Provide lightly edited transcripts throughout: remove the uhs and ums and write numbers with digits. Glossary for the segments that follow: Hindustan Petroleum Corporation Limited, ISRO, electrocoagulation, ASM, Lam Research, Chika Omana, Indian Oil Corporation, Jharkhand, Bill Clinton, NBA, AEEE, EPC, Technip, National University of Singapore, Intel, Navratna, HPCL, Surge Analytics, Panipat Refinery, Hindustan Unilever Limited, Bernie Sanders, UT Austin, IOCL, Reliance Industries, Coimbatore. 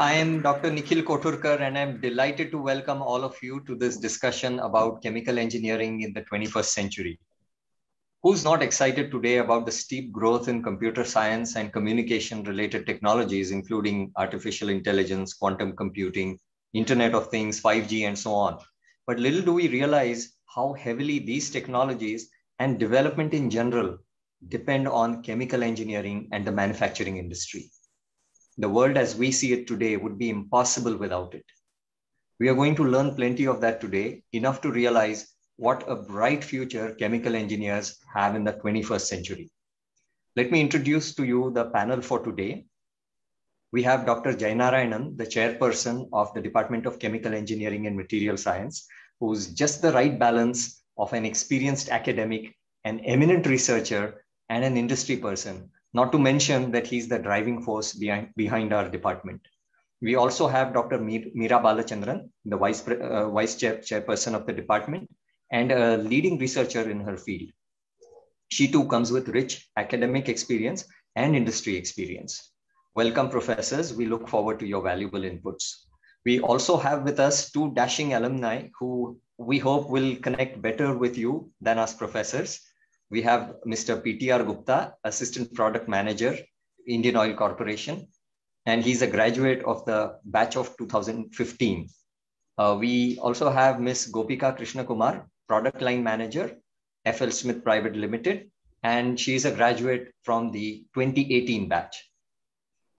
I am Dr. Nikhil Koturkar, and I'm delighted to welcome all of you to this discussion about chemical engineering in the 21st century. Who's not excited today about the steep growth in computer science and communication-related technologies, including artificial intelligence, quantum computing, Internet of Things, 5G, and so on? But little do we realize how heavily these technologies and development in general depend on chemical engineering and the manufacturing industry. The world as we see it today would be impossible without it. We are going to learn plenty of that today, enough to realize what a bright future chemical engineers have in the 21st century. Let me introduce to you the panel for today. We have Dr. Jainarayanan, the chairperson of the Department of Chemical Engineering and Material Science, who's just the right balance of an experienced academic, an eminent researcher, and an industry person. Not to mention that he's the driving force behind our department. We also have Dr. Meera Balachandran, the vice chairperson of the department and a leading researcher in her field. She too comes with rich academic experience and industry experience. Welcome, professors. We look forward to your valuable inputs. We also have with us two dashing alumni who we hope will connect better with you than us professors. We have Mr. PTR Gupta, Assistant Product Manager, Indian Oil Corporation, and he's a graduate of the batch of 2015. We also have Ms. Gopika Krishnakumar, Product Line Manager, FLSmidth Private Limited, and she's a graduate from the 2018 batch.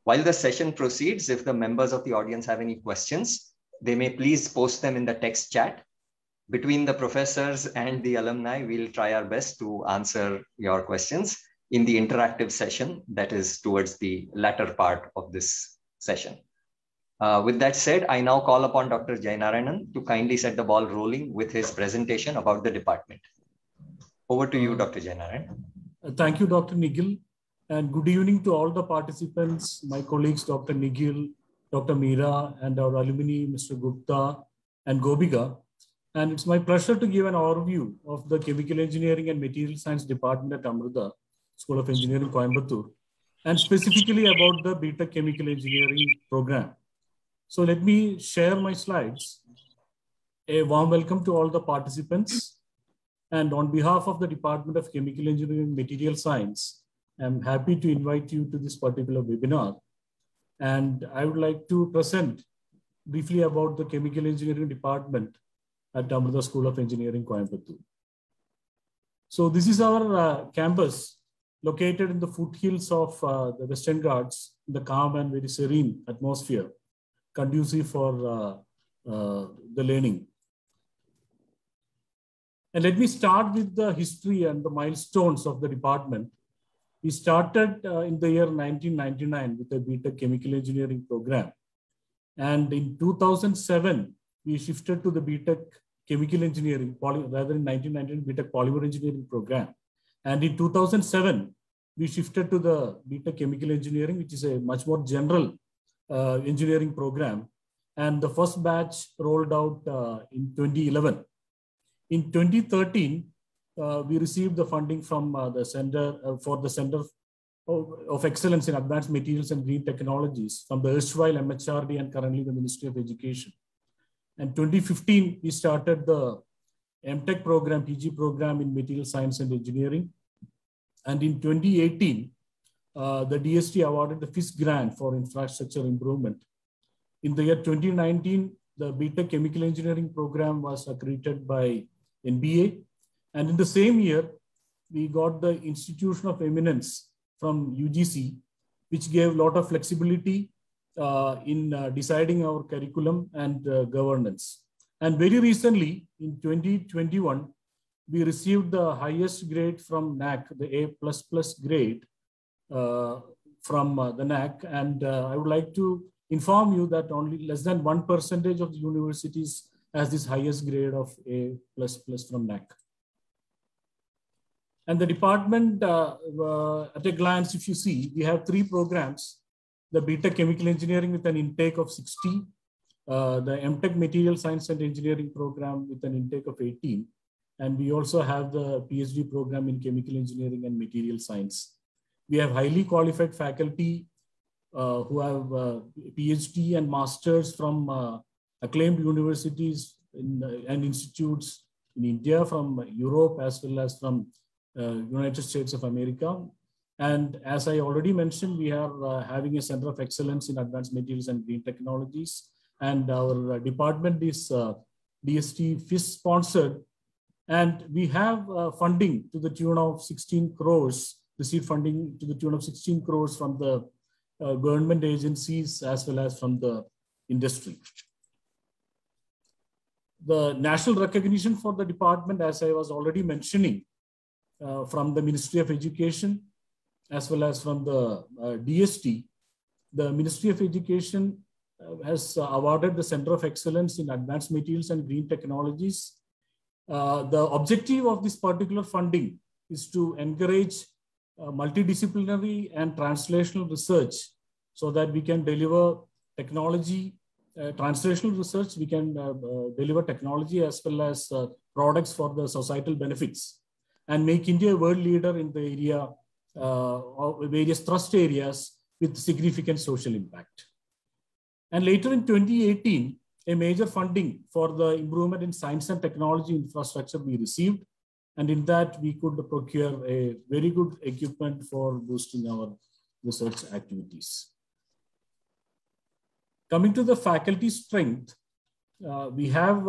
While the session proceeds, if the members of the audience have any questions, they may please post them in the text chat. Between the professors and the alumni, we'll try our best to answer your questions in the interactive session that is towards the latter part of this session. With that said, I now call upon Dr. Jainarayanan to kindly set the ball rolling with his presentation about the department. Over to you, Dr. Jainarayanan. Thank you, Dr. Nikhil, and good evening to all the participants, my colleagues, Dr. Nikhil, Dr. Meera, and our alumni, Mr. Gupta and Gopika. And it's my pleasure to give an overview of the Chemical Engineering and Material Science Department at Amrita School of Engineering, Coimbatore, and specifically about the BTEC Chemical Engineering program. So let me share my slides. A warm welcome to all the participants. And on behalf of the Department of Chemical Engineering and Material Science, I'm happy to invite you to this particular webinar. And I would like to present briefly about the Chemical Engineering Department at Amrita School of Engineering, Coimbatore. So this is our campus located in the foothills of the Western Ghats, the calm and very serene atmosphere, conducive for the learning. And let me start with the history and the milestones of the department. We started in the year 1999 with the BTEC Chemical Engineering program. And in 2007, we shifted to the BTEC Chemical Engineering, in 1999, BTEC Polymer Engineering program. And in 2007, we shifted to the BTEC Chemical Engineering, which is a much more general engineering program. And the first batch rolled out in 2011. In 2013, we received the funding from the Center for the Center of Excellence in Advanced Materials and Green Technologies from the erstwhile MHRD and currently the Ministry of Education. And 2015, we started the MTech program, PG program in Material Science and Engineering. And in 2018, the DST awarded the FIS grant for infrastructure improvement. In the year 2019, the BTEC Chemical Engineering program was accredited by NBA. And in the same year, we got the Institution of Eminence from UGC, which gave a lot of flexibility in deciding our curriculum and governance. And very recently, in 2021, we received the highest grade from NAC, the A++ grade from the NAC. And I would like to inform you that only less than 1% of the universities has this highest grade of A++ from NAC. And the department, at a glance, if you see, we have three programs: the BTEC Chemical Engineering with an intake of 60, the MTech Material Science and Engineering program with an intake of 18, and we also have the PhD program in Chemical Engineering and Material Science. We have highly qualified faculty who have PhD and masters from acclaimed universities in, and institutes in India, from Europe, as well as from United States of America. And as I already mentioned, we are having a Center of Excellence in Advanced Materials and Green Technologies. And our department is DST FIS sponsored. And we have funding to the tune of 16 crores, received funding to the tune of 16 crores from the government agencies as well as from the industry. The national recognition for the department, as I was already mentioning, from the Ministry of Education, as well as from the DST. The Ministry of Education has awarded the Center of Excellence in Advanced Materials and Green Technologies. The objective of this particular funding is to encourage multidisciplinary and translational research so that we can deliver technology, translational research, we can deliver technology as well as products for the societal benefits and make India a world leader in the area of various thrust areas with significant social impact. And later in 2018, a major funding for the improvement in science and technology infrastructure we received. And in that, we could procure a very good equipment for boosting our research activities. Coming to the faculty strength, we have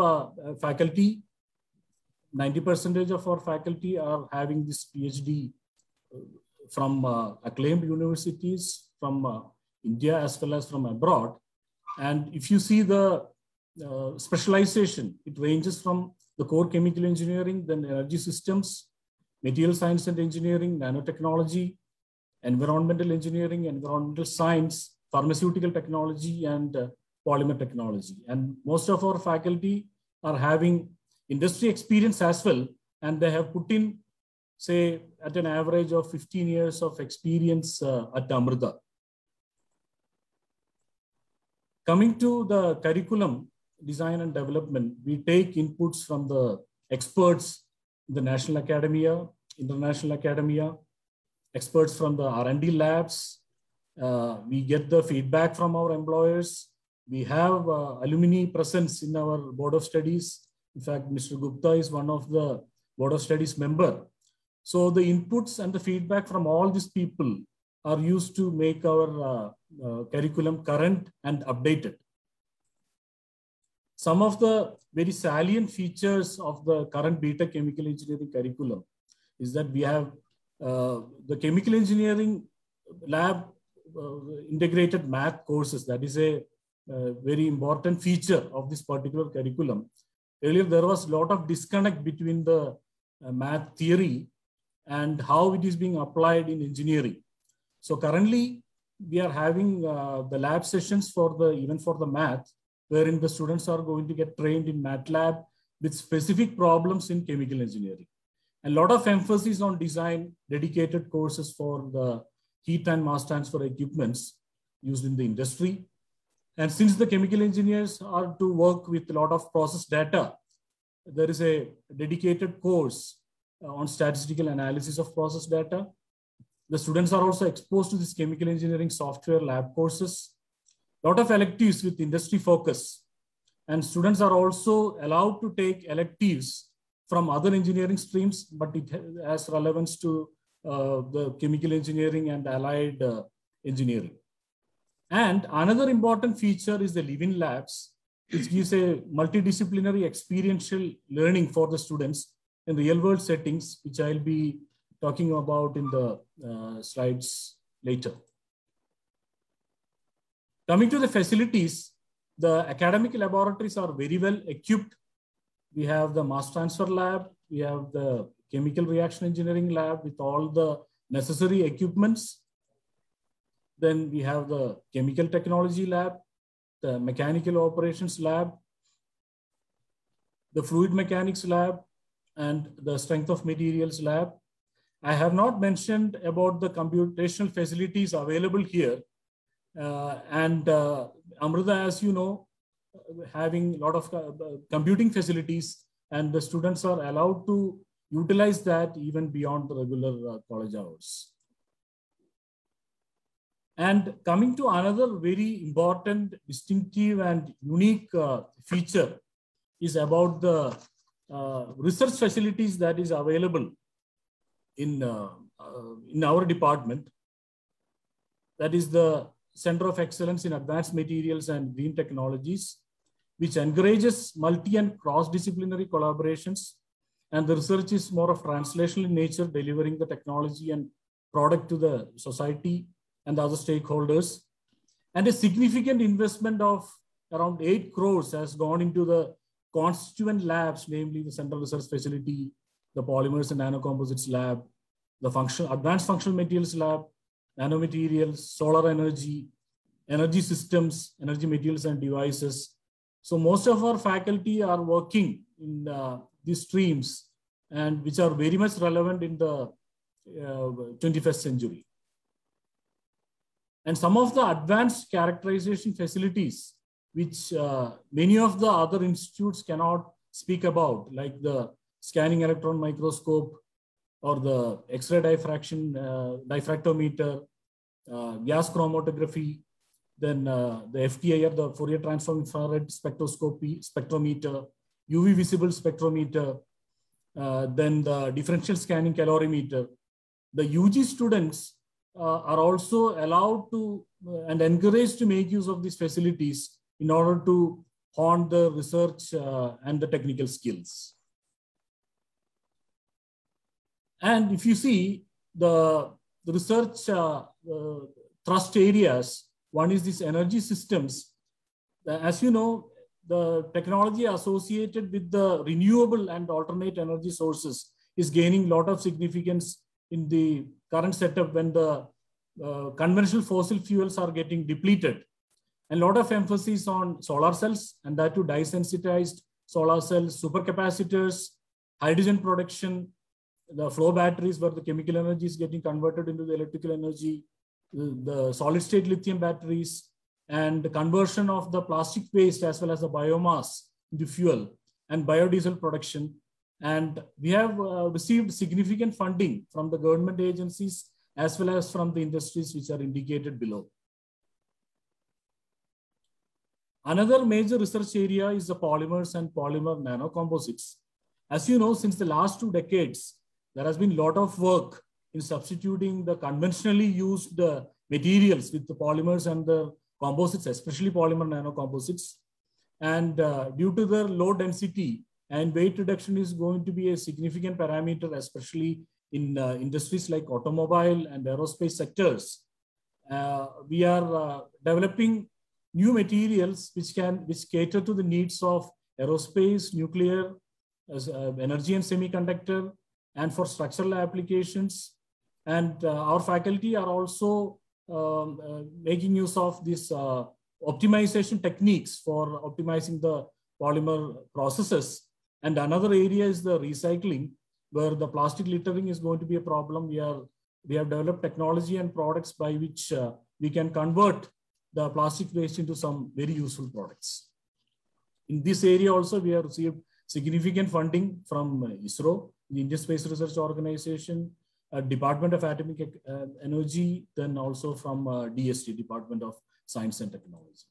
faculty, 90% of our faculty are having this PhD from acclaimed universities from India as well as from abroad. And if you see the specialization, it ranges from the core chemical engineering, then energy systems, material science and engineering, nanotechnology, environmental engineering, environmental science, pharmaceutical technology, and polymer technology. And most of our faculty are having industry experience as well, and they have put in, say, at an average of 15 years of experience at Amrita. Coming to the curriculum design and development, we take inputs from the experts in the national academia, international academia, experts from the R&D labs. We get the feedback from our employers. We have alumni presence in our board of studies. In fact, Mr. Gupta is one of the board of studies member. So the inputs and the feedback from all these people are used to make our curriculum current and updated. Some of the very salient features of the current BTEC chemical engineering curriculum is that we have the chemical engineering lab integrated math courses. That is a very important feature of this particular curriculum. Earlier, there was a lot of disconnect between the math theory and how it is being applied in engineering. So currently, we are having the lab sessions for the, even for the math, wherein the students are going to get trained in MATLAB with specific problems in chemical engineering. A lot of emphasis on design, dedicated courses for the heat and mass transfer equipments used in the industry. And since the chemical engineers are to work with a lot of process data, there is a dedicated course on statistical analysis of process data. The students are also exposed to this chemical engineering software lab courses, a lot of electives with industry focus. And students are also allowed to take electives from other engineering streams, but it has relevance to the chemical engineering and allied engineering. And another important feature is the live-in labs, which gives a multidisciplinary experiential learning for the students in real-world settings, which I'll be talking about in the slides later. Coming to the facilities, the academic laboratories are very well equipped. We have the mass transfer lab, we have the chemical reaction engineering lab with all the necessary equipments. Then we have the chemical technology lab, the mechanical operations lab, the fluid mechanics lab, and the strength of materials lab. I have not mentioned about the computational facilities available here. Amrita, as you know, having a lot of computing facilities, and the students are allowed to utilize that even beyond the regular college hours. And coming to another very important, distinctive and unique feature is about the research facilities that is available in our department. That is the Center of Excellence in Advanced Materials and Green Technologies, which encourages multi and cross-disciplinary collaborations, and the research is more of translational in nature, delivering the technology and product to the society and other stakeholders. And a significant investment of around 8 crores has gone into the constituent labs, namely the Central Research Facility, the Polymers and Nanocomposites Lab, the Advanced Functional Materials Lab, Nanomaterials, Solar Energy, Energy Systems, Energy Materials and Devices. So most of our faculty are working in these streams, and which are very much relevant in the 21st century. And some of the advanced characterization facilities, which many of the other institutes cannot speak about, like the scanning electron microscope or the X-ray diffraction, diffractometer, gas chromatography, then the FTIR, the Fourier transform infrared spectroscopy, spectrometer, UV visible spectrometer, then the differential scanning calorimeter. The UG students are also allowed to and encouraged to make use of these facilities in order to hone the research and the technical skills. And if you see the research thrust areas, one is this energy systems. As you know, the technology associated with the renewable and alternate energy sources is gaining a lot of significance in the current setup when the conventional fossil fuels are getting depleted. A lot of emphasis on solar cells, and that too dye-sensitized solar cells, supercapacitors, hydrogen production, the flow batteries where the chemical energy is getting converted into the electrical energy, the solid state lithium batteries, and the conversion of the plastic waste as well as the biomass into fuel and biodiesel production. And we have received significant funding from the government agencies as well as from the industries which are indicated below. Another major research area is the polymers and polymer nanocomposites. As you know, since the last 2 decades, there has been a lot of work in substituting the conventionally used materials with the polymers and the composites, especially polymer nanocomposites. And due to their low density and weight reduction is going to be a significant parameter, especially in industries like automobile and aerospace sectors. We are developing new materials which cater to the needs of aerospace, nuclear, energy and semiconductor, and for structural applications. And our faculty are also making use of these optimization techniques for optimizing the polymer processes. And another area is the recycling, where the plastic littering is going to be a problem. We have developed technology and products by which we can convert the plastic waste into some very useful products. In this area also, we have received significant funding from ISRO, the Indian Space Research Organization, Department of Atomic Energy, then also from DST, Department of Science and Technology.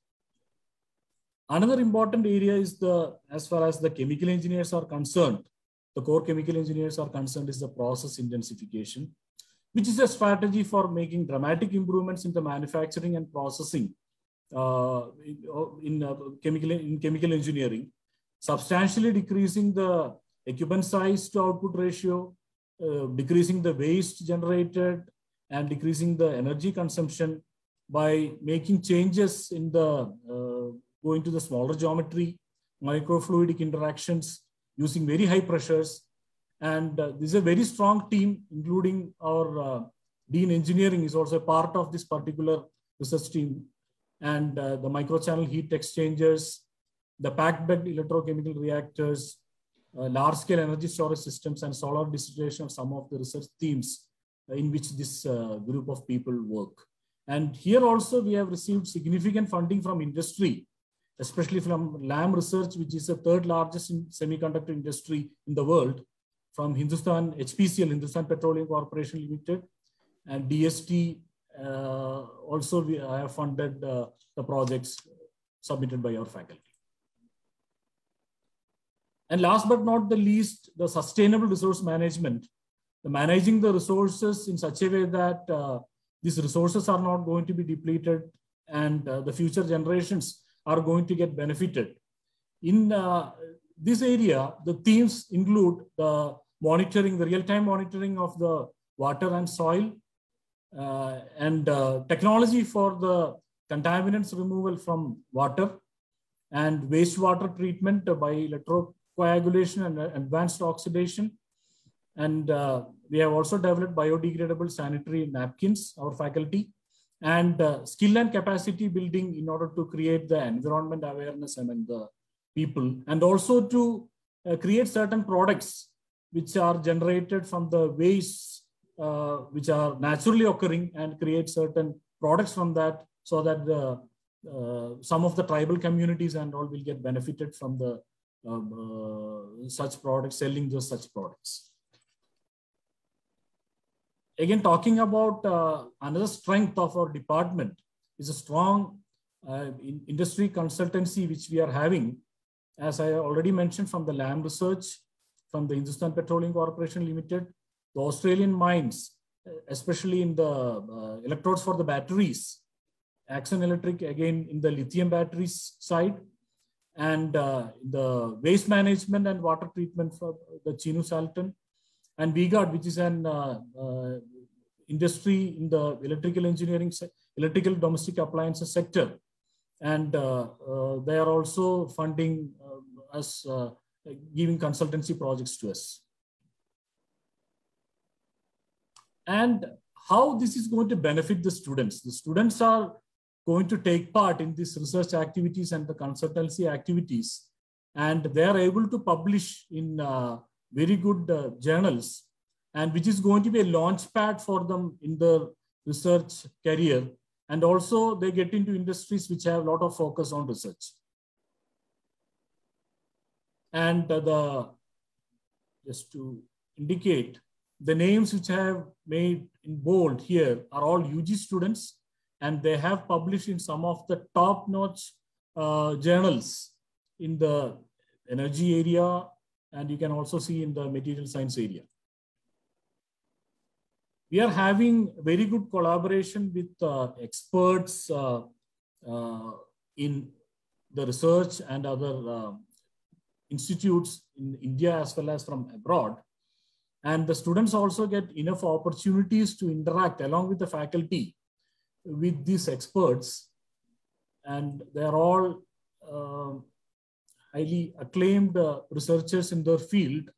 Another important area is the, as far as the chemical engineers are concerned, the core chemical engineers are concerned, is the process intensification, which is a strategy for making dramatic improvements in the manufacturing and processing in chemical engineering, substantially decreasing the equipment size to output ratio, decreasing the waste generated, and decreasing the energy consumption by making changes in the going to the smaller geometry, microfluidic interactions, using very high pressures. And this is a very strong team, including our Dean Engineering is also a part of this particular research team. And the microchannel heat exchangers, the packed bed electrochemical reactors, large-scale energy storage systems, and solar distillation are some of the research themes in which this group of people work. And here also we have received significant funding from industry, especially from Lam Research, which is the 3rd largest in semiconductor industry in the world, from Hindustan HPCL, Hindustan Petroleum Corporation Limited, and DST, also I have funded the projects submitted by our faculty. And last but not the least, the sustainable resource management, the managing the resources in such a way that these resources are not going to be depleted and the future generations are going to get benefited. In this area, the themes include the monitoring, the real-time monitoring of the water and soil, and technology for the contaminants removal from water, and wastewater treatment by electrocoagulation and advanced oxidation. And we have also developed biodegradable sanitary napkins, our faculty, and skill and capacity building in order to create the environment awareness among the people, and also to create certain products which are generated from the wastes which are naturally occurring, and create certain products from that, so that the some of the tribal communities and all will get benefited from the such products, selling those such products. Again, talking about another strength of our department is a strong industry consultancy which we are having, as I already mentioned, from the Lam Research, from the Hindustan Petroleum Corporation Limited, the Australian mines, especially in the electrodes for the batteries, Axon Electric, again, in the lithium batteries side, and the waste management and water treatment for the Chinu-Salton, and VGARD, which is an industry in the electrical engineering, electrical domestic appliances sector. And they are also funding us, giving consultancy projects to us. And how this is going to benefit the students? The students are going to take part in these research activities and the consultancy activities, and they are able to publish in very good journals, and which is going to be a launch pad for them in their research career. And also they get into industries which have a lot of focus on research. And just to indicate, the names which I have made in bold here are all UG students, and they have published in some of the top-notch journals in the energy area, and you can also see in the material science area. We are having very good collaboration with experts in the research and other institutes in India as well as from abroad. And the students also get enough opportunities to interact along with the faculty with these experts. And they're all highly acclaimed researchers in their field.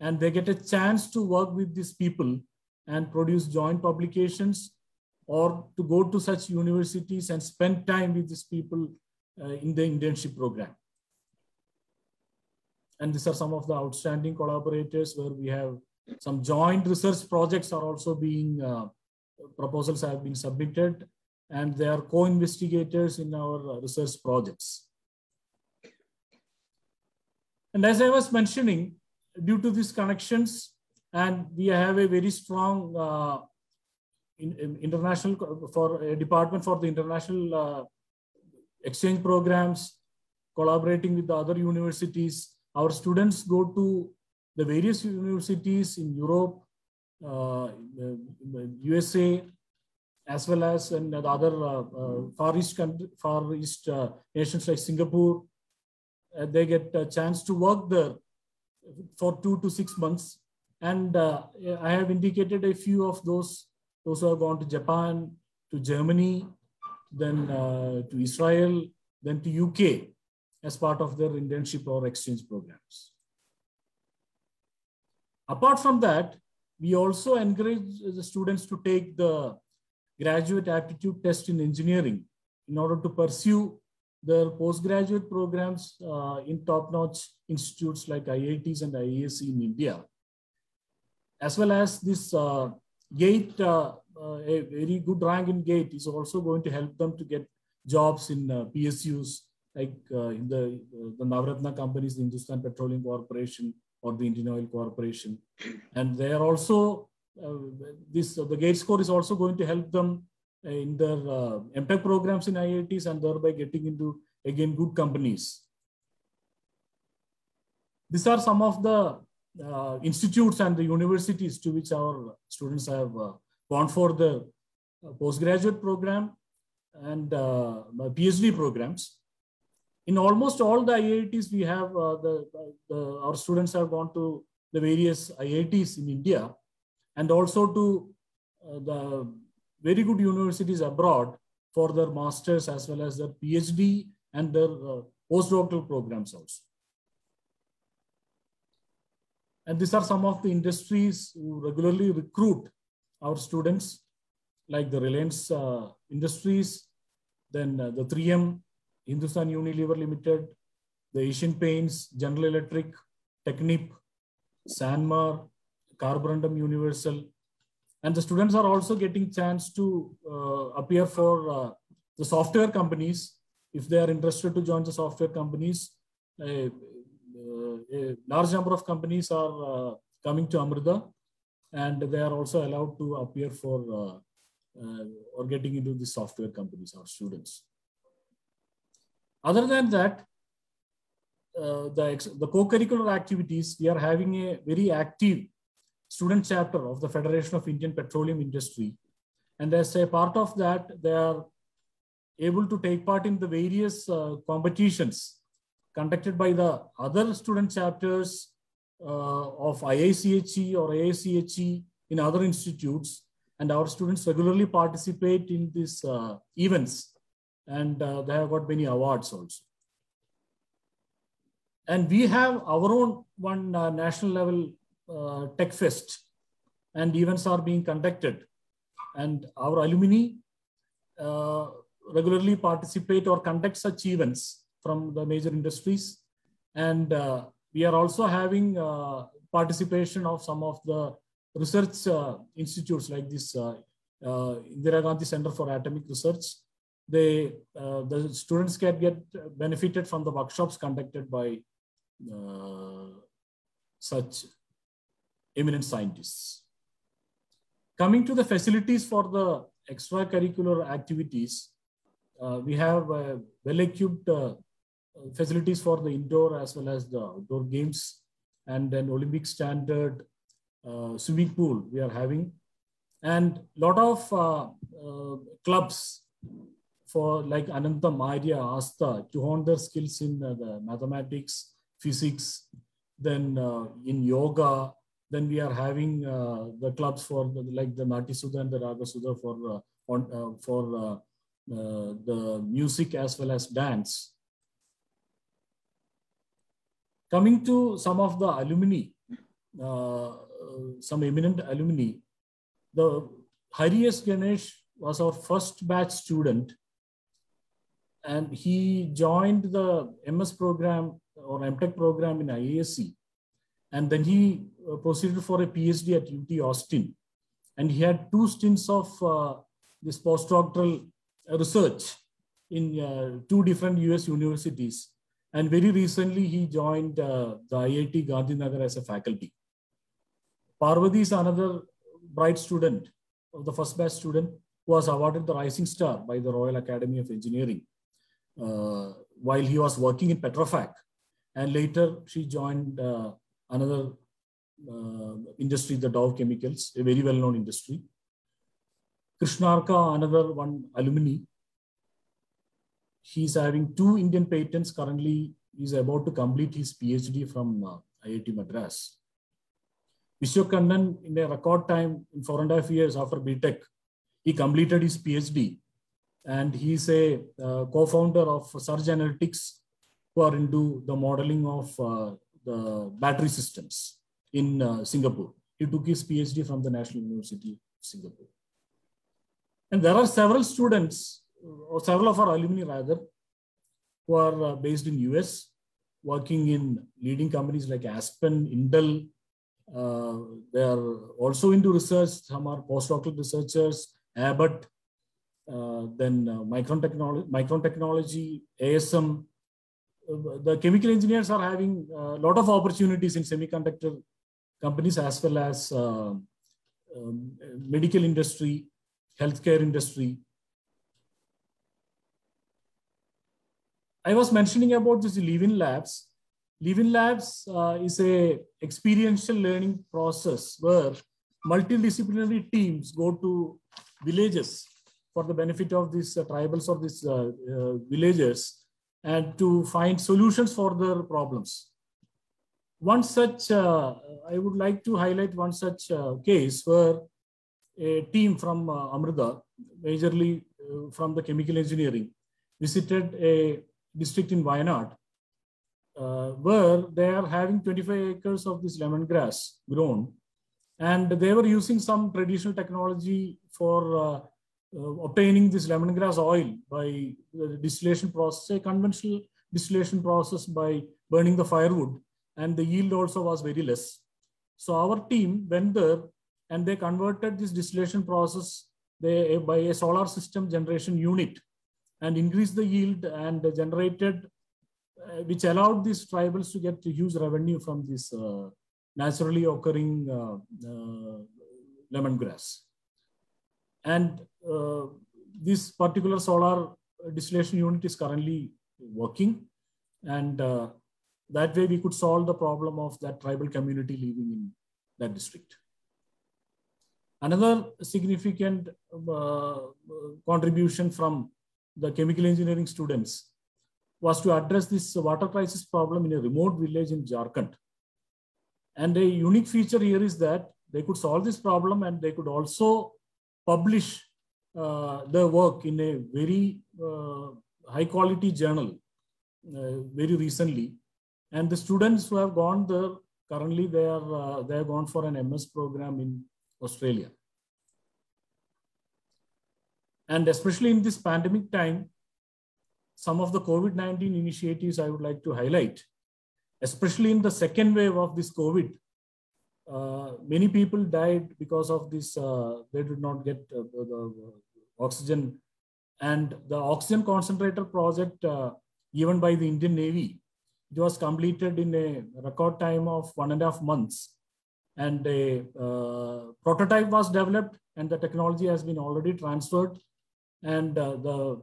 And they get a chance to work with these people and produce joint publications, or to go to such universities and spend time with these people in the internship program. And these are some of the outstanding collaborators where we have some joint research projects are also being, proposals have been submitted, and they are co-investigators in our research projects. And as I was mentioning, due to these connections, and we have a very strong international for a department for the international exchange programs, collaborating with the other universities. Our students go to the various universities in Europe, USA, as well as in the other Far East nations like Singapore. They get a chance to work there for 2 to 6 months. And I have indicated a few of those who have gone to Japan, to Germany, then to Israel, then to UK, as part of their internship or exchange programs. Apart from that, we also encourage the students to take the graduate aptitude test in engineering in order to pursue their postgraduate programs in top-notch institutes like IITs and IISc in India, as well as this GATE, a very good rank in GATE is also going to help them to get jobs in PSUs, like in the Navratna companies, the Hindustan Petroleum Corporation or the Indian Oil Corporation. And they are also, the GATE score is also going to help them in their MTech programs in IITs and thereby getting into, again, good companies. These are some of the institutes and the universities to which our students have gone for the postgraduate program and PhD programs. In almost all the IITs, we have our students have gone to the various IITs in India and also to the very good universities abroad for their masters as well as their PhD and their postdoctoral programs also. And these are some of the industries who regularly recruit our students, like the Reliance Industries, then the 3M, Hindustan Unilever Limited, the Asian Paints, General Electric, Technip, Sanmar, Carborundum Universal. And the students are also getting chance to appear for the software companies. If they are interested to join the software companies, a large number of companies are coming to Amrita, and they are also allowed to appear for or getting into the software companies, our students. Other than that, the co-curricular activities, we are having a very active student chapter of the Federation of Indian Petroleum Industry. And as a part of that, they are able to take part in the various competitions conducted by the other student chapters of IICHE or AICHE in other institutes. And our students regularly participate in these events, and they have got many awards also. And we have our own one national level Tech Fest, and events are being conducted. And our alumni regularly participate or conduct such events from the major industries. And we are also having participation of some of the research institutes like this Indira Gandhi Center for Atomic Research. The students can get benefited from the workshops conducted by such eminent scientists. Coming to the facilities for the extracurricular activities, we have well-equipped facilities for the indoor as well as the outdoor games, and an Olympic standard swimming pool we are having, and lot of clubs for like Anantam, Arya, Asta to hone their skills in the mathematics, physics, then in yoga. Then we are having the clubs for the, like the Nati Sudha and the Raga Sudha for the music as well as dance. Coming to some of the alumni, some eminent alumni, the Hari S. Ganesh was our first batch student, and he joined the MS program or MTech program in IISc, and then he proceeded for a PhD at UT Austin, and he had two stints of this postdoctoral research in two different US universities, and very recently he joined the IIT Gandhinagar as a faculty. Parvati is another bright student of the first batch student who was awarded the Rising Star by the Royal Academy of Engineering while he was working in Petrofac, and later she joined another industry, the Dow Chemicals, a very well-known industry. Krishnarka, another one alumni. He's having two Indian patents. Currently, he's about to complete his PhD from IIT Madras. Vishwakannan, in a record time, in 4.5 years after BTEC, he completed his PhD. And he's a co-founder of Surge Analytics, who are into the modeling of the battery systems in Singapore. He took his PhD from the National University of Singapore. And there are several students, or several of our alumni rather, who are based in US, working in leading companies like Aspen, Intel. They are also into research. Some are postdoctoral researchers, Abbott, then Micron Technology, ASM. The chemical engineers are having a lot of opportunities in semiconductor companies as well as medical industry, healthcare industry, I was mentioning about this Live-in Labs. Live-in Labs is an experiential learning process where multidisciplinary teams go to villages for the benefit of these tribals or these villagers and to find solutions for their problems. One such, I would like to highlight one such case where a team from Amrita, majorly from the chemical engineering, visited a district in Wayanad where they are having 25 acres of this lemongrass grown, and they were using some traditional technology for obtaining this lemongrass oil by the distillation process, a conventional distillation process by burning the firewood, and the yield also was very less. So our team went there and they converted this distillation process by a solar system generation unit and increased the yield and generated, which allowed these tribals to get huge revenue from this naturally occurring lemongrass. And this particular solar distillation unit is currently working, and that way we could solve the problem of that tribal community living in that district. Another significant contribution from the chemical engineering students was to address this water crisis problem in a remote village in Jharkhand. And a unique feature here is that they could solve this problem and they could also publish their work in a very high quality journal very recently. And the students who have gone there, currently they have gone for an MS program in Australia. And especially in this pandemic time, some of the COVID-19 initiatives I would like to highlight, especially in the second wave of this COVID. Many people died because of this, they did not get the oxygen. And the oxygen concentrator project given by the Indian Navy, it was completed in a record time of 1.5 months. And a prototype was developed and the technology has been already transferred. And the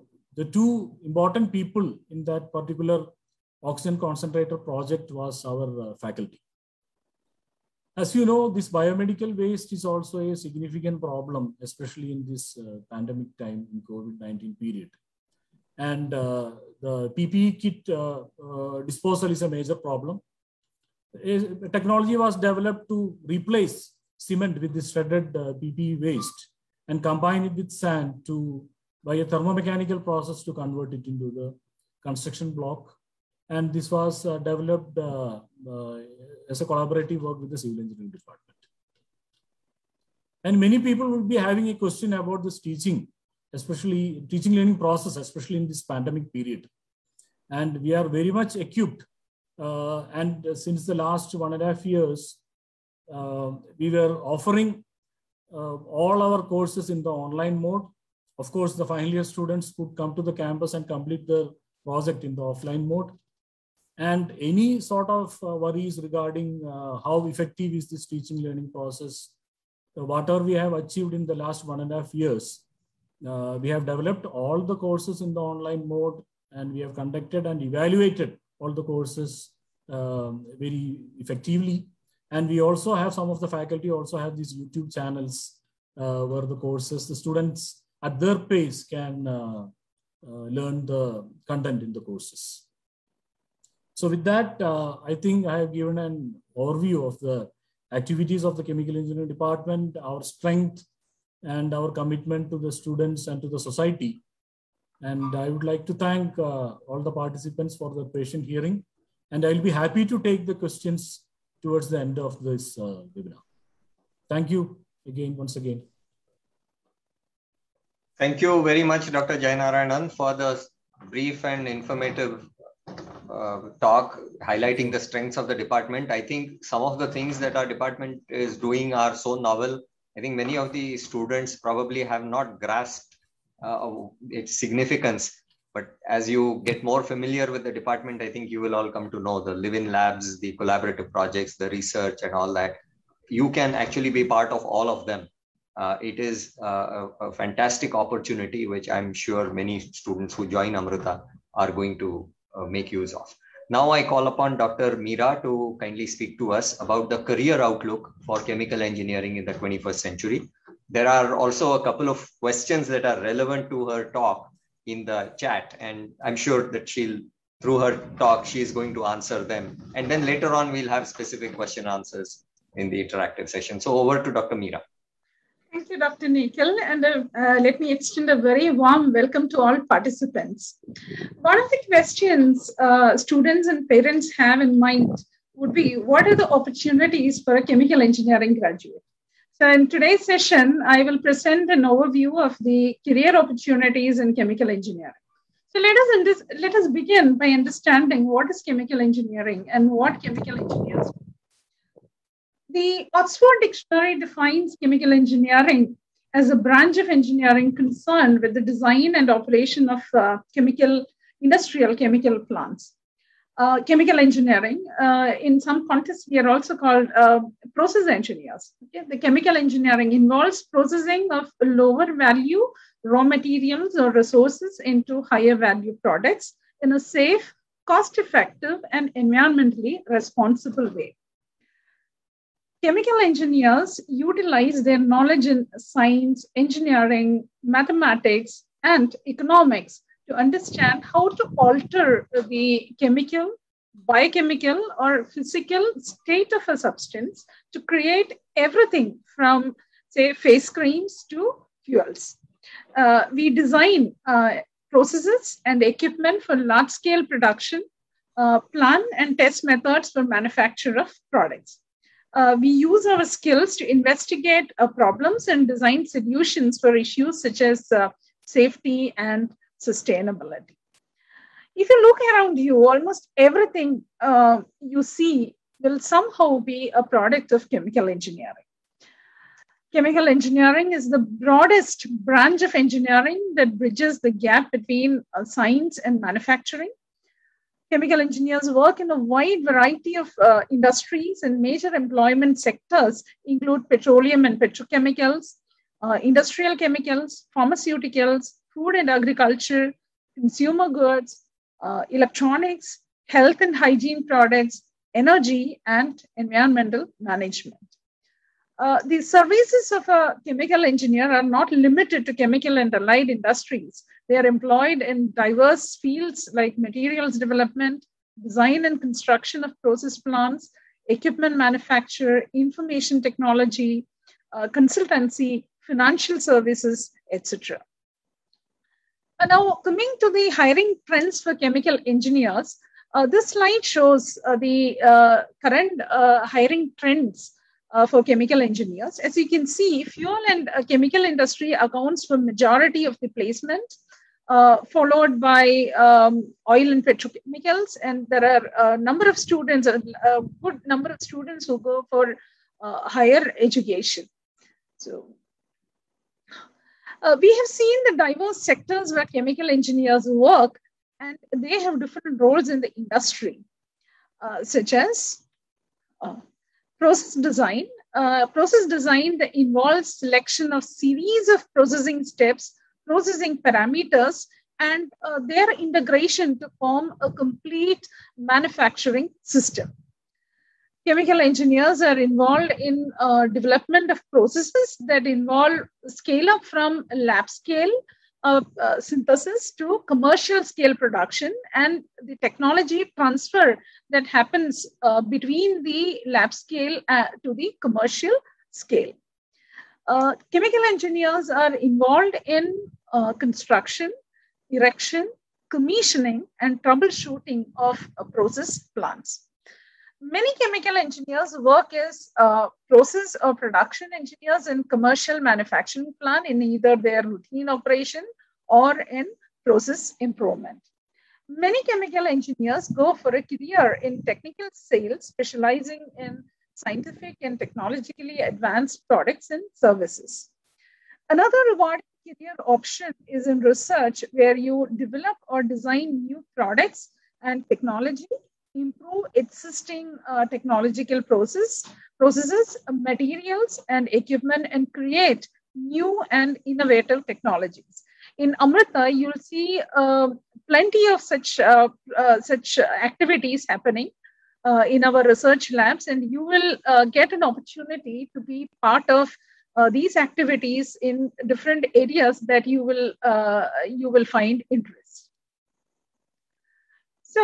two important people in that particular oxygen concentrator project was our faculty. As you know, this biomedical waste is also a significant problem, especially in this pandemic time in COVID-19 period. And the PPE kit disposal is a major problem. A technology was developed to replace cement with this shredded PPE waste and combine it with sand to, by a thermomechanical process, to convert it into the construction block. And this was developed as a collaborative work with the civil engineering department. And many people will be having a question about this teaching, especially teaching learning process, especially in this pandemic period. And we are very much equipped. And since the last 1.5 years, we were offering all our courses in the online mode. Of course, the final year students could come to the campus and complete the project in the offline mode. And any sort of worries regarding how effective is this teaching learning process, whatever we have achieved in the last 1.5 years, we have developed all the courses in the online mode, and we have conducted and evaluated all the courses very effectively. And we also have, some of the faculty also have these YouTube channels where the courses, the students at their pace can learn the content in the courses. So with that, I think I have given an overview of the activities of the chemical engineering department, our strength and our commitment to the students and to the society. And I would like to thank all the participants for the patient hearing. And I'll be happy to take the questions towards the end of this webinar. Thank you again, once again. Thank you very much, Dr. Jainarayanan, for the brief and informative talk highlighting the strengths of the department. I think some of the things that our department is doing are so novel. I think many of the students probably have not grasped its significance, but as you get more familiar with the department, I think you will all come to know the live-in labs, the collaborative projects, the research and all that. You can actually be part of all of them. It is a fantastic opportunity, which I'm sure many students who join Amrita are going to make use of. Now I call upon Dr. Meera to kindly speak to us about the career outlook for chemical engineering in the 21st century. There are also a couple of questions that are relevant to her talk in the chat, and I'm sure that she'll, through her talk, she is going to answer them. And then later on, we'll have specific question answers in the interactive session. So over to Dr. Meera. Thank you, Dr. Nikhil, and let me extend a very warm welcome to all participants. One of the questions students and parents have in mind would be, what are the opportunities for a chemical engineering graduate? So in today's session, I will present an overview of the career opportunities in chemical engineering. So let us begin by understanding what is chemical engineering and what chemical engineers do. The Oxford Dictionary defines chemical engineering as a branch of engineering concerned with the design and operation of industrial chemical plants. Chemical engineering, in some contexts, we are also called process engineers. Okay? The chemical engineering involves processing of lower value raw materials or resources into higher value products in a safe, cost-effective, and environmentally responsible way. Chemical engineers utilize their knowledge in science, engineering, mathematics, and economics to understand how to alter the chemical, biochemical, or physical state of a substance to create everything from, say, face creams to fuels. We design processes and equipment for large-scale production, plan and test methods for manufacture of products. We use our skills to investigate problems and design solutions for issues such as safety and sustainability. If you look around you, almost everything you see will somehow be a product of chemical engineering. Chemical engineering is the broadest branch of engineering that bridges the gap between science and manufacturing. Chemical engineers work in a wide variety of industries, and major employment sectors include petroleum and petrochemicals, industrial chemicals, pharmaceuticals, food and agriculture, consumer goods, electronics, health and hygiene products, energy, and environmental management. The services of a chemical engineer are not limited to chemical and allied industries. They are employed in diverse fields like materials development, design and construction of process plants, equipment manufacture, information technology, consultancy, financial services, etc. Now, coming to the hiring trends for chemical engineers, this slide shows the current hiring trends for chemical engineers. As you can see, fuel and chemical industry accounts for majority of the placement, followed by oil and petrochemicals. And there are a number of students, a good number of students who go for higher education. So we have seen the diverse sectors where chemical engineers work, and they have different roles in the industry, such as process design. Process design that involves selection of series of processing steps, processing parameters, and their integration to form a complete manufacturing system. Chemical engineers are involved in development of processes that involve scale up from lab scale synthesis to commercial scale production, and the technology transfer that happens between the lab scale to the commercial scale. Chemical engineers are involved in construction, erection, commissioning, and troubleshooting of process plants. Many chemical engineers work as process or production engineers in commercial manufacturing plant in either their routine operation or in process improvement. Many chemical engineers go for a career in technical sales, specializing in scientific and technologically advanced products and services. Another rewarding career option is in research, where you develop or design new products and technology, improve existing technological processes, materials, and equipment, and create new and innovative technologies. In Amrita, you'll see plenty of such such activities happening in our research labs, and you will get an opportunity to be part of these activities in different areas that you will find interest. So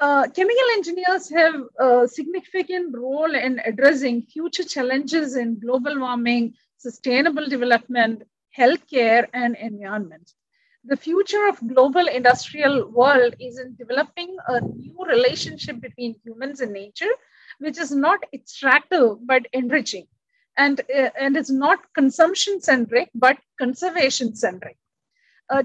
chemical engineers have a significant role in addressing future challenges in global warming, sustainable development, healthcare, and environment. The future of global industrial world is in developing a new relationship between humans and nature, which is not extractive but enriching, and is not consumption centric but conservation centric.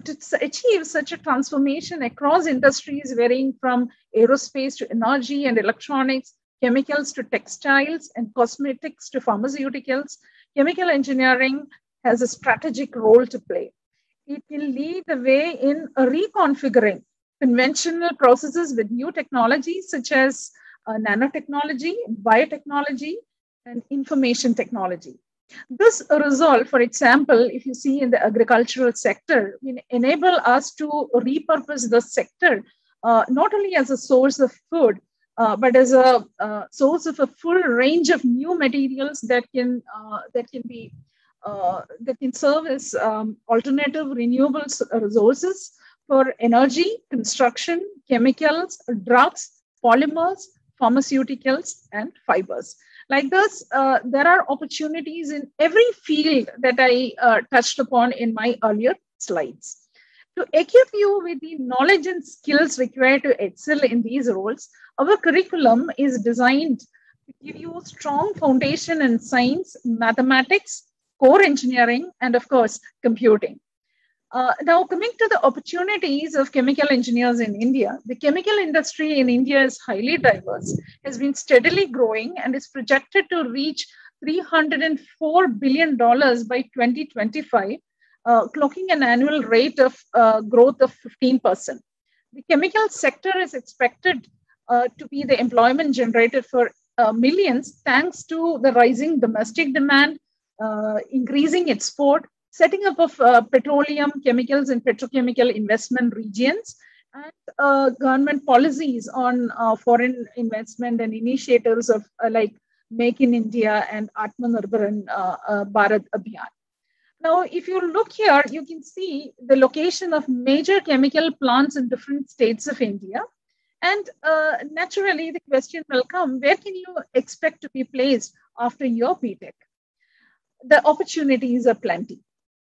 To achieve such a transformation across industries varying from aerospace to energy and electronics, chemicals to textiles and cosmetics to pharmaceuticals, chemical engineering has a strategic role to play. It will lead the way in reconfiguring conventional processes with new technologies such as nanotechnology, biotechnology, and information technology. This result, for example, if you see in the agricultural sector, will enable us to repurpose the sector not only as a source of food, but as a source of a full range of new materials that can serve as alternative renewable resources for energy, construction, chemicals, drugs, polymers, pharmaceuticals, and fibers. Like this, there are opportunities in every field that I touched upon in my earlier slides. To equip you with the knowledge and skills required to excel in these roles, our curriculum is designed to give you a strong foundation in science, mathematics, core engineering, and of course, computing. Now, coming to the opportunities of chemical engineers in India, the chemical industry in India is highly diverse, has been steadily growing, and is projected to reach $304 billion by 2025, clocking an annual rate of growth of 15%. The chemical sector is expected to be the employment generator for millions, thanks to the rising domestic demand, increasing export, setting up of petroleum, chemicals, and petrochemical investment regions, and government policies on foreign investment and initiatives of like Make in India and Atmanirbhar Bharat Abhiyan. Now, if you look here, you can see the location of major chemical plants in different states of India. And naturally, the question will come, where can you expect to be placed after your BTEC? The opportunities are plenty.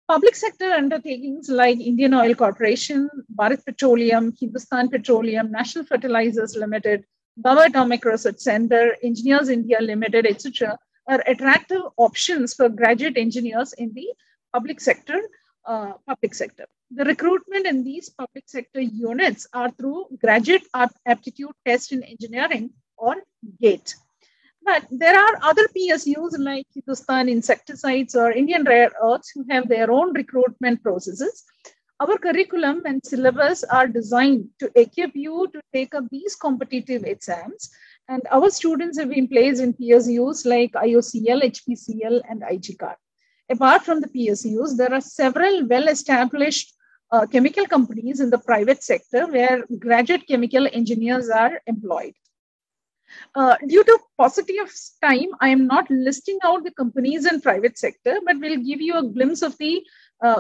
Public sector undertakings like Indian Oil Corporation, Bharat Petroleum, Hindustan Petroleum, National Fertilizers Limited, Bhabha Atomic Research Center, Engineers India Limited, etc., are attractive options for graduate engineers in the public sector. The recruitment in these public sector units are through Graduate Aptitude Test in Engineering or GATE. But there are other PSUs like Hindustan Insecticides or Indian Rare Earths who have their own recruitment processes. Our curriculum and syllabus are designed to equip you to take up these competitive exams. And our students have been placed in PSUs like IOCL, HPCL, and IGCAR. Apart from the PSUs, there are several well-established chemical companies in the private sector where graduate chemical engineers are employed. Due to paucity of time, I am not listing out the companies in private sector, but will give you a glimpse of the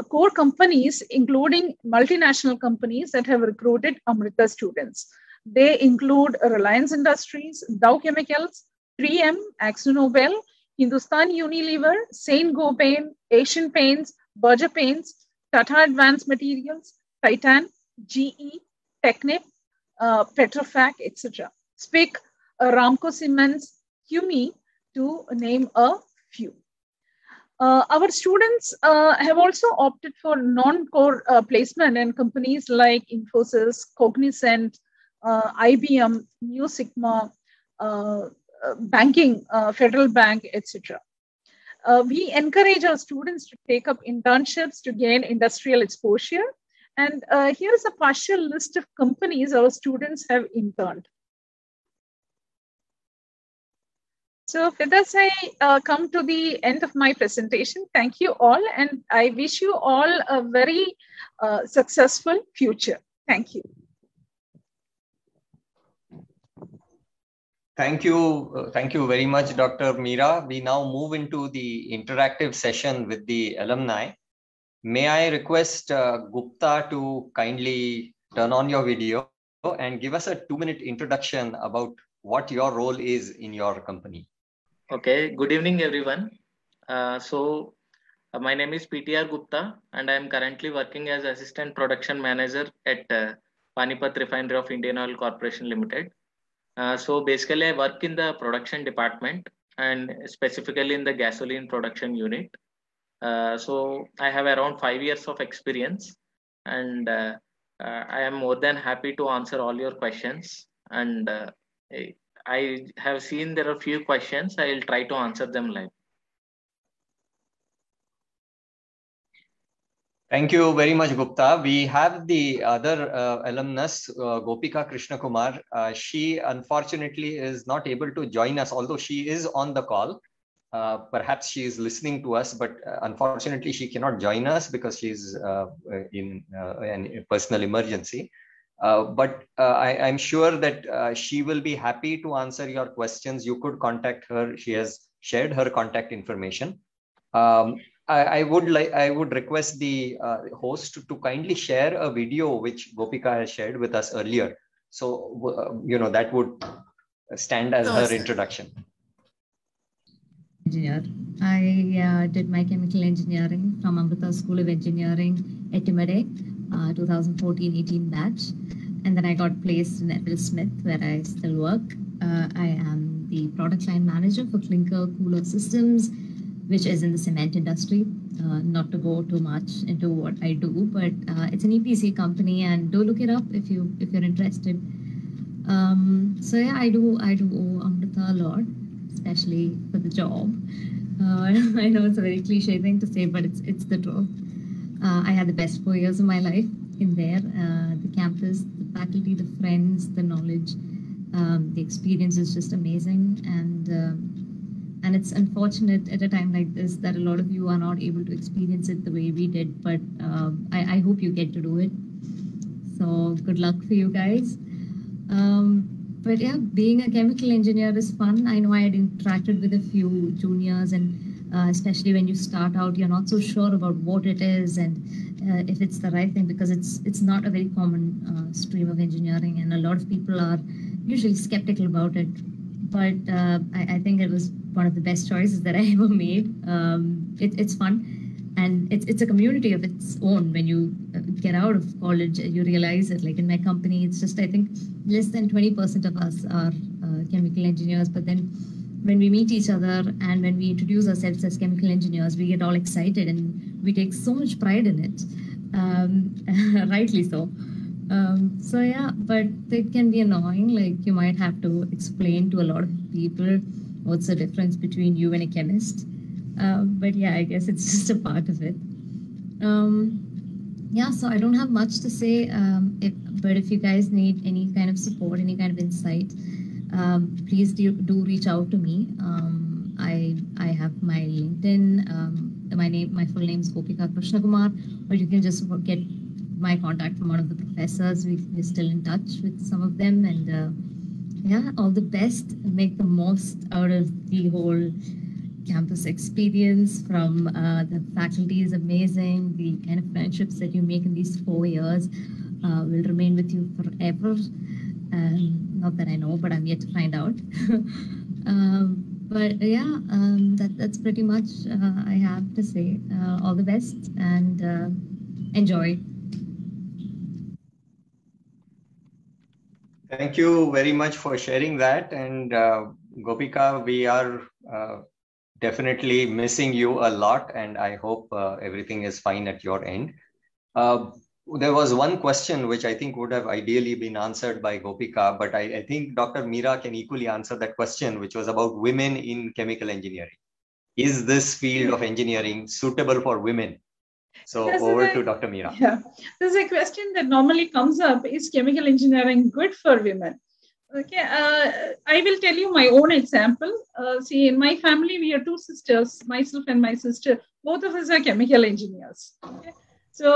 core companies, including multinational companies that have recruited Amrita students. They include Reliance Industries, Dow Chemicals, 3M, Axon Nobel, Hindustan Unilever, Saint Gobain, Asian Paints, Berger Paints, Tata Advanced Materials, Titan, GE, Technip, Petrofac, etc. SPIC, Ramco Siemens, QMI, to name a few. Our students have also opted for non-core placement in companies like Infosys, Cognizant, IBM, New Sigma, banking, Federal Bank, etc. We encourage our students to take up internships to gain industrial exposure. And here is a partial list of companies our students have interned. So with us, I come to the end of my presentation. Thank you all, and I wish you all a very successful future. Thank you. Thank you very much, Dr. Meera. We now move into the interactive session with the alumni. May I request Gupta to kindly turn on your video and give us a 2-minute introduction about what your role is in your company. Okay, good evening, everyone. My name is PTR Gupta, and I am currently working as Assistant Production Manager at Panipat Refinery of Indian Oil Corporation Limited. Basically, I work in the production department and specifically in the gasoline production unit. I have around 5 years of experience, and I am more than happy to answer all your questions. And I have seen there are few questions. I will try to answer them live. Thank you very much, Gupta. We have the other alumnus, Gopika Krishnakumar. She unfortunately is not able to join us, although she is on the call. Perhaps she is listening to us, but unfortunately she cannot join us because she's in a personal emergency. I'm sure that she will be happy to answer your questions. You could contact her. She has shared her contact information. I would request the host to kindly share a video which Gopika has shared with us earlier. So, that would stand as her introduction. Engineer. I did my chemical engineering from Amrita School of Engineering at Etimade, 2014-18 batch. And then I got placed in FLSmidth, where I still work. I am the product line manager for clinker cooler systems, which is in the cement industry. Not to go too much into what I do, but it's an EPC company, and do look it up if you're interested. I do owe Amrita a lot, especially for the job. I know it's a very cliche thing to say, but it's the truth. I had the best 4 years of my life in there. The campus, the faculty, the friends, the knowledge, the experience is just amazing. And it's unfortunate at a time like this that a lot of you are not able to experience it the way we did, but I hope you get to do it. So good luck for you guys. But yeah, being a chemical engineer is fun. I know I had interacted with a few juniors, and especially when you start out, you're not so sure about what it is and if it's the right thing, because it's not a very common stream of engineering, and a lot of people are usually skeptical about it. But I think it was one of the best choices that I ever made. It's fun, and it's a community of its own. When you get out of college, you realize it. Like in my company, it's just, I think, less than 20% of us are chemical engineers. But then when we meet each other and when we introduce ourselves as chemical engineers, we get all excited and we take so much pride in it, rightly so. Yeah, but it can be annoying. Like, you might have to explain to a lot of people what's the difference between you and a chemist. But yeah, I guess it's just a part of it. So I don't have much to say, but if you guys need any kind of support, any kind of insight, please do reach out to me. I have my LinkedIn. My full name is Gopika Krishnakumar, or you can just get my contact from one of the professors. We're still in touch with some of them, and all the best. Make the most out of the whole campus experience. From the faculty is amazing. The kind of friendships that you make in these 4 years will remain with you forever. Not that I know, but I'm yet to find out. That's pretty much I have to say. All the best, and enjoy. Thank you very much for sharing that. And Gopika, we are definitely missing you a lot, and I hope everything is fine at your end. There was one question which I think would have ideally been answered by Gopika, but I think Dr. Meera can equally answer that question, which was about women in chemical engineering. Is this field of engineering suitable for women? So over to Dr. Meera. Yeah, there's a question that normally comes up: is chemical engineering good for women? Okay, I will tell you my own example. See, in my family, we are two sisters, myself and my sister. Both of us are chemical engineers. Okay? So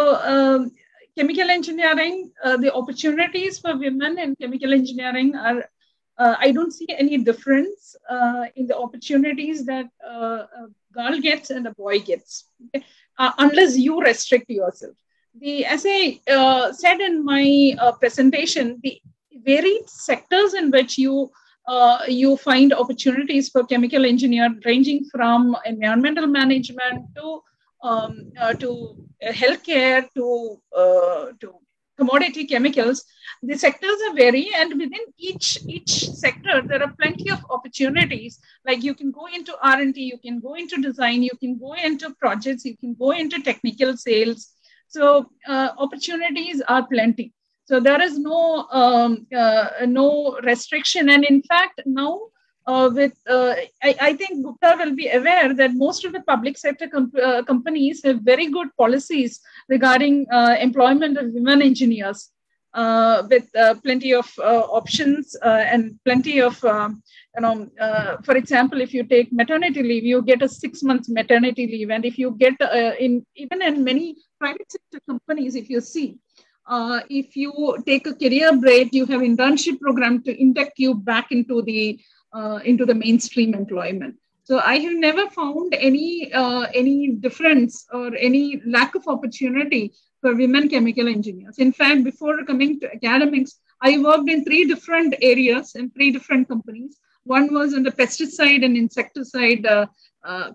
chemical engineering, the opportunities for women in chemical engineering are I don't see any difference in the opportunities that a girl gets and a boy gets, okay? Unless you restrict yourself. As I said in my presentation, the varied sectors in which you find opportunities for chemical engineer, ranging from environmental management to healthcare to commodity chemicals. The sectors are varied, and within each sector, there are plenty of opportunities. Like you can go into R&D, you can go into design, you can go into projects, you can go into technical sales. So opportunities are plenty. So there is no no restriction, and in fact now I think Gupta will be aware that most of the public sector companies have very good policies regarding employment of women engineers, with plenty of options and plenty of for example, if you take maternity leave, you get a 6 months maternity leave, and if you get even in many private sector companies, if you see. If you take a career break, you have internship program to induct you back into the mainstream employment. So I have never found any difference or any lack of opportunity for women chemical engineers. In fact, before coming to academics, I worked in 3 different areas and 3 different companies. One was in the pesticide and insecticide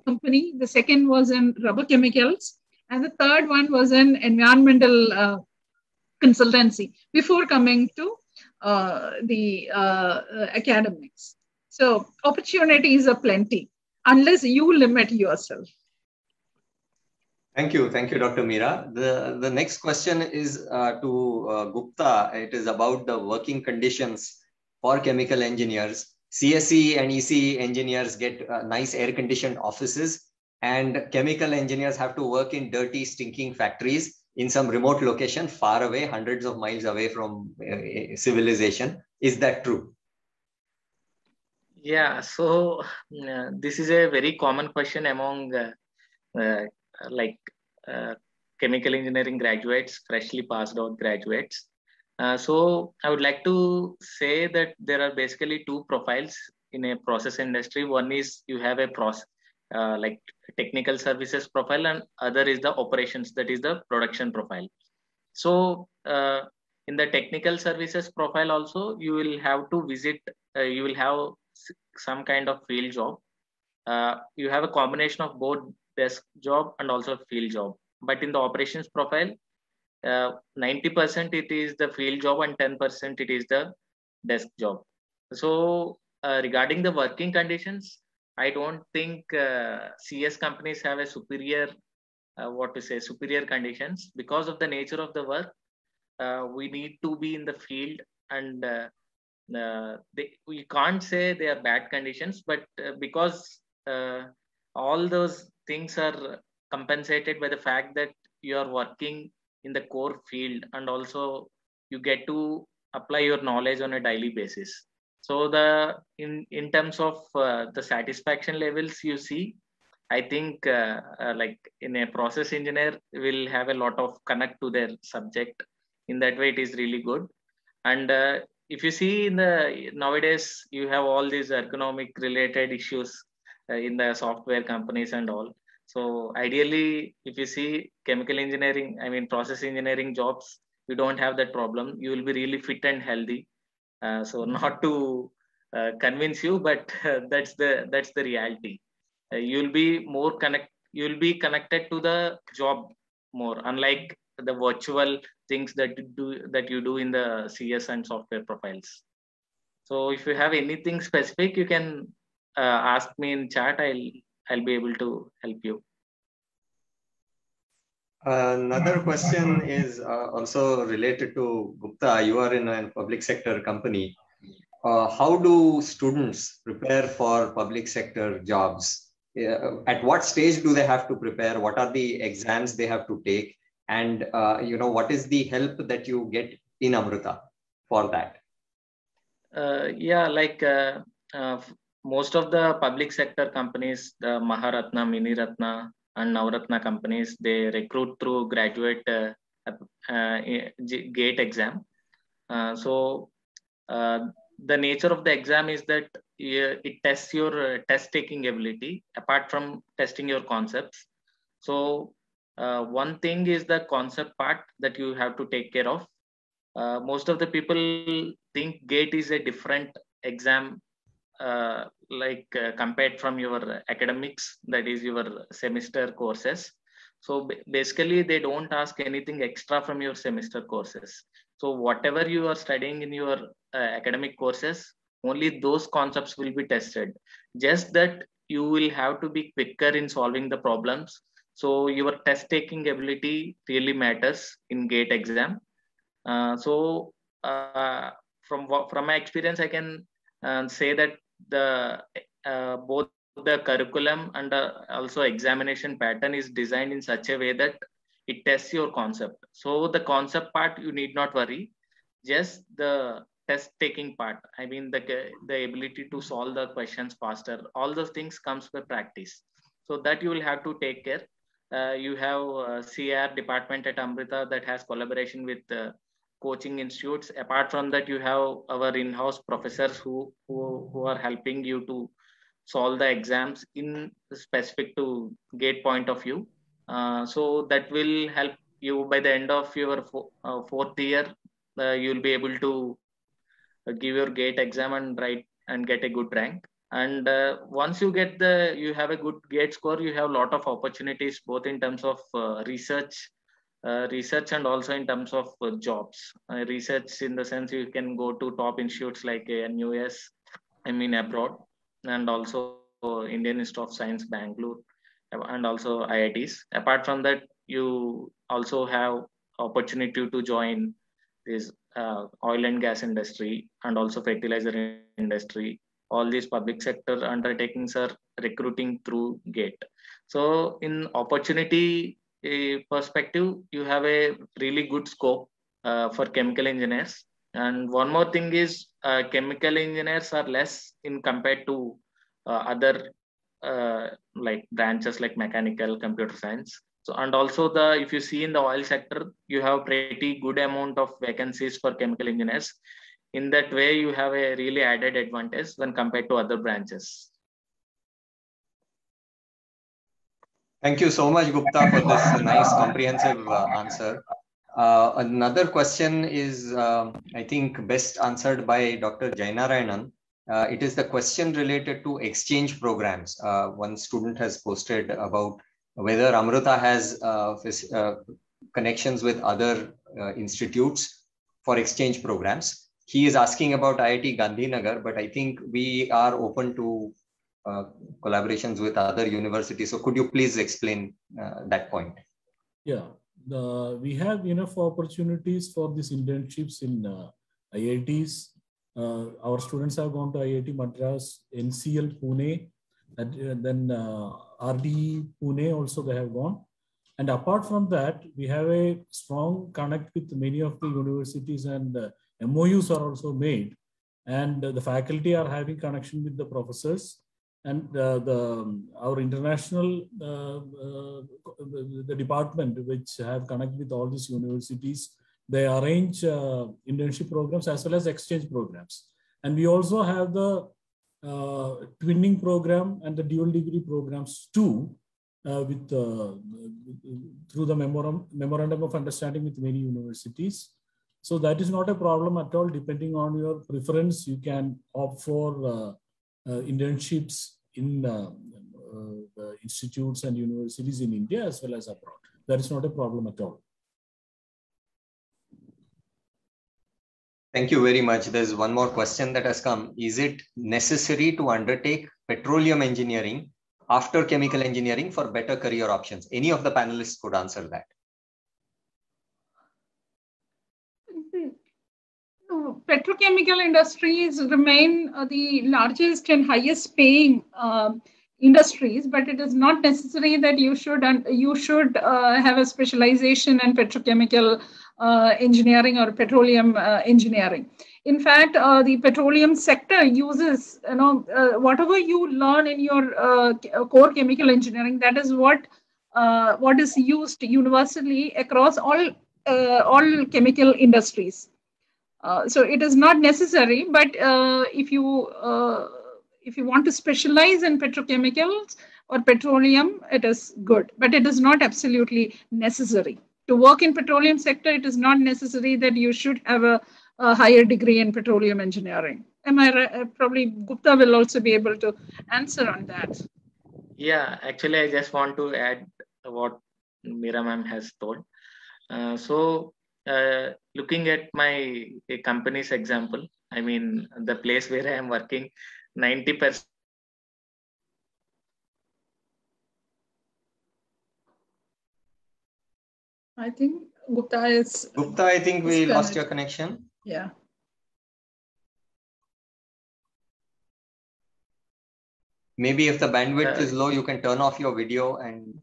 company. The second was in rubber chemicals, and the third one was in environmental consultancy before coming to the academics. So opportunities are plenty unless you limit yourself. Thank you, Dr. Meera. The next question is to Gupta. It is about the working conditions for chemical engineers. CSE and ECE engineers get nice air-conditioned offices, and chemical engineers have to work in dirty, stinking factories in some remote location far away, hundreds of miles away from civilization. Is that true? Yeah, so this is a very common question among chemical engineering graduates, freshly passed out graduates. So I would like to say that there are basically 2 profiles in a process industry. One is you have a process, like technical services profile, and other is the operations, that is the production profile. So in the technical services profile also, you will have to visit, you will have some kind of field job. You have a combination of both desk job and also field job. But in the operations profile, 90% it is the field job and 10% it is the desk job. So regarding the working conditions, I don't think CS companies have a superior, superior conditions because of the nature of the work. We need to be in the field, and we can't say they are bad conditions, but because all those things are compensated by the fact that you are working in the core field, and also you get to apply your knowledge on a daily basis. So in terms of the satisfaction levels you see, I think in a process engineer will have a lot of connect to their subject. In that way, it is really good. And if you see nowadays, you have all these ergonomic related issues in the software companies and all. So ideally, if you see chemical engineering, process engineering jobs, you don't have that problem. You will be really fit and healthy. So not to convince you, but that's the reality. You'll be connected to the job more, unlike the virtual things that you do in the CS and software profiles. So if you have anything specific, you can ask me in chat. I'll be able to help you. Another question is also related to Gupta. You are in a public sector company. How do students prepare for public sector jobs? At what stage do they have to prepare? What are the exams they have to take? And what is the help that you get in Amrita for that? Most of the public sector companies, the Maharatna, Miniratna, and Navratna companies, they recruit through graduate gate exam. So the nature of the exam is that it tests your test taking ability apart from testing your concepts. So one thing is the concept part that you have to take care of. Most of the people think GATE is a different exam compared from your academics, that is your semester courses. So basically they don't ask anything extra from your semester courses. So whatever you are studying in your academic courses, only those concepts will be tested. Just that you will have to be quicker in solving the problems. So your test taking ability really matters in GATE exam. From my experience, I can say that the both the curriculum and also examination pattern is designed in such a way that it tests your concept. So the concept part, you need not worry, just the test taking part. I mean, the ability to solve the questions faster, all those things comes by practice. So that you will have to take care. You have a CR department at Amrita that has collaboration with coaching institutes. Apart from that, you have our in-house professors who are helping you to solve the exams in specific to GATE point of view. So that will help you by the end of your fourth year. You'll be able to give your GATE exam and write and get a good rank. And once you get you have a good GATE score, you have a lot of opportunities, both in terms of research and also in terms of jobs. Research in the sense you can go to top institutes like NUS, I mean abroad, and also Indian Institute of Science, Bangalore, and also IITs. Apart from that, you also have opportunity to join this oil and gas industry and also fertilizer industry. All these public sector undertakings are recruiting through GATE. So in opportunity perspective, you have a really good scope for chemical engineers. And one more thing is chemical engineers are less in compared to other branches like mechanical, computer science. So, and also if you see in the oil sector, you have pretty good amount of vacancies for chemical engineers. In that way, you have a really added advantage when compared to other branches. Thank you so much, Gupta, for this nice comprehensive answer. Another question is, I think, best answered by Dr. Jainarayanan. It is the question related to exchange programs. One student has posted about whether Amrita has connections with other institutes for exchange programs. He is asking about IIT Gandhinagar, but I think we are open to collaborations with other universities. So could you please explain that point? Yeah, we have enough opportunities for these internships in IITs. Our students have gone to IIT Madras, NCL Pune, and then RDE Pune also they have gone. And apart from that, we have a strong connect with many of the universities, and MOUs are also made, and the faculty are having connection with the professors, and our international the department which have connect with all these universities, they arrange internship programs as well as exchange programs. And we also have the twinning program and the dual degree programs too, through the memorandum of understanding with many universities. So that is not a problem at all. Depending on your preference, you can opt for internships in the institutes and universities in India as well as abroad. That is not a problem at all. Thank you very much. There's one more question that has come. Is it necessary to undertake petroleum engineering after chemical engineering for better career options? Any of the panelists could answer that. Petrochemical industries remain the largest and highest paying industries, but it is not necessary that you should have a specialization in petrochemical engineering or petroleum engineering. In fact, the petroleum sector uses, whatever you learn in your core chemical engineering, that is what is used universally across all chemical industries. So it is not necessary, but if you want to specialize in petrochemicals or petroleum, it is good, but it is not absolutely necessary. To work in petroleum sector, it is not necessary that you should have a higher degree in petroleum engineering. Am I right? Probably Gupta will also be able to answer on that. Yeah, actually, I just want to add what Meera ma'am has told. Looking at my company's example, I mean, the place where I am working, 90%. I think Gupta is... Gupta, I think we lost your connection. Yeah. Maybe if the bandwidth is low, you can turn off your video and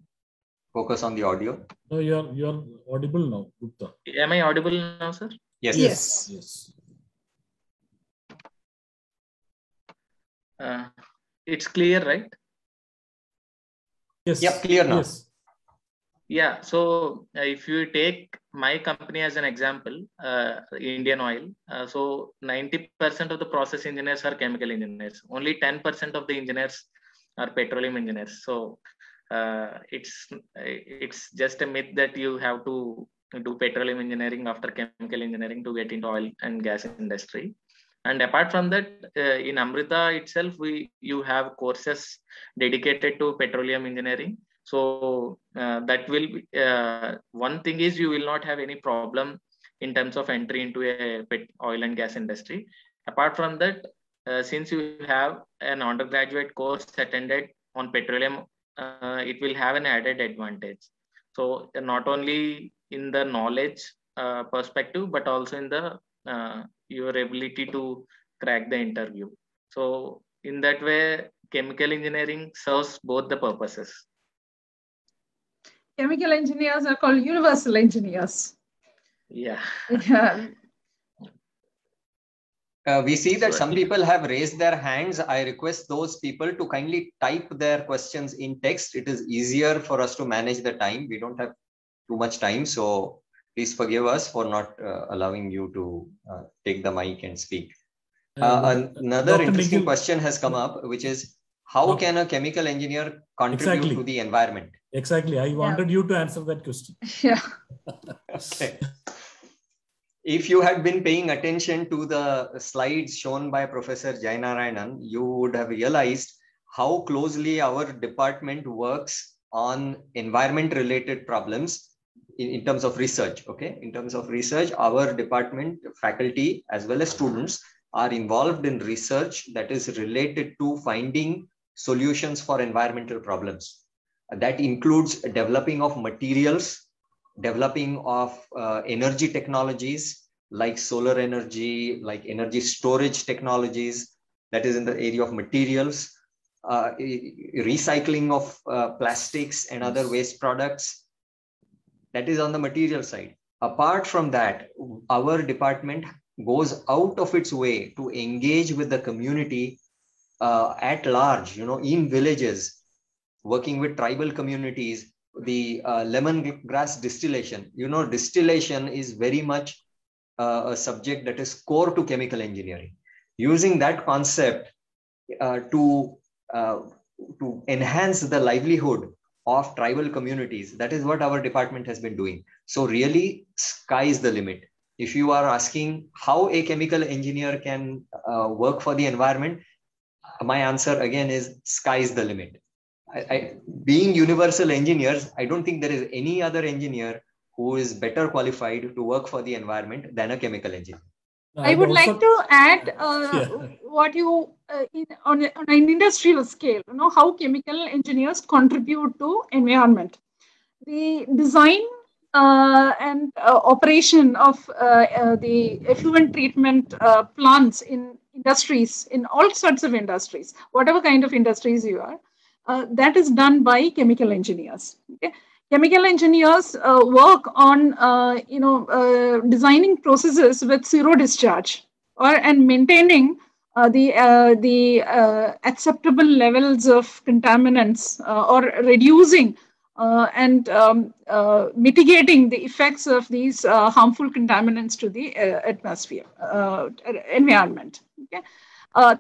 focus on the audio. No, you're audible now, Gupta. Am I audible now, sir? Yes. Yes. Yes. It's clear, right? Yes. Yep, clear now. Yes. Yeah, so if you take my company as an example, Indian Oil, so 90% of the process engineers are chemical engineers. Only 10% of the engineers are petroleum engineers. So it's just a myth that you have to do petroleum engineering after chemical engineering to get into oil and gas industry. And apart from that, in Amrita itself, you have courses dedicated to petroleum engineering. So that will be, one thing is you will not have any problem in terms of entry into a oil and gas industry. Apart from that, since you have an undergraduate course attended on petroleum, it will have an added advantage. So not only in the knowledge perspective, but also in the your ability to crack the interview. So in that way, chemical engineering serves both the purposes. Chemical engineers are called universal engineers. Yeah. Yeah. We see that some people have raised their hands. I request those people to kindly type their questions in text. It is easier for us to manage the time. We don't have too much time. So please forgive us for not allowing you to take the mic and speak. Another interesting question has come up, which is, how can a chemical engineer contribute to the environment? Exactly. I wanted you to answer that question. Yeah. Okay. If you had been paying attention to the slides shown by Professor Jainarayanan, you would have realized how closely our department works on environment-related problems in terms of research. Okay. In terms of research, our department, faculty, as well as students are involved in research that is related to finding solutions for environmental problems. That includes developing of materials, developing of energy technologies like solar energy, like energy storage technologies, that is in the area of materials, recycling of plastics and other waste products, that is on the material side. Apart from that, our department goes out of its way to engage with the community at large, you know, in villages, working with tribal communities, the lemongrass distillation. You know, distillation is very much a subject that is core to chemical engineering. Using that concept to enhance the livelihood of tribal communities, that is what our department has been doing. So really, sky is the limit. If you are asking how a chemical engineer can work for the environment, my answer again is sky is the limit. Being universal engineers, I don't think there is any other engineer who is better qualified to work for the environment than a chemical engineer. I would like to add what you, on an industrial scale, you know, how chemical engineers contribute to environment. The design and operation of the effluent treatment plants in industries, in all sorts of industries, whatever kind of industries you are, that is done by chemical engineers. Okay? Chemical engineers work on, designing processes with zero discharge, or and maintaining acceptable levels of contaminants or reducing and mitigating the effects of these harmful contaminants to the atmosphere, environment. Okay?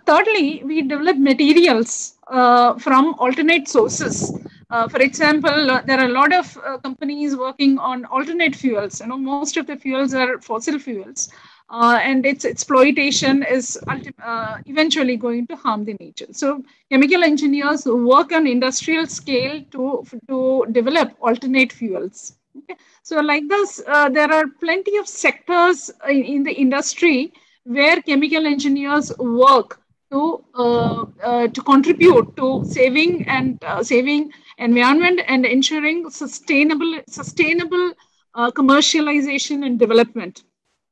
Thirdly, we develop materials from alternate sources. For example, there are a lot of companies working on alternate fuels. You know, most of the fuels are fossil fuels, and its exploitation is eventually going to harm the nature. So chemical engineers work on industrial scale to develop alternate fuels. Okay? So like this, there are plenty of sectors in the industry where chemical engineers work to contribute to saving and saving environment and ensuring sustainable commercialization and development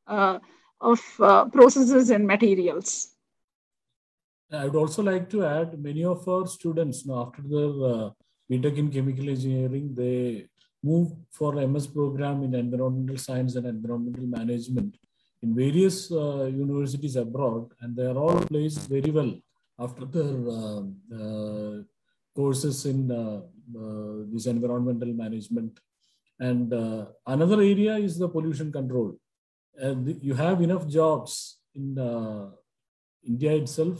of processes and materials. I would also like to add, many of our students now after their BTEC in chemical engineering, they move for MS program in environmental science and environmental management in various universities abroad, and they are all placed very well after their courses in this environmental management. And another area is the pollution control. You have enough jobs in India itself,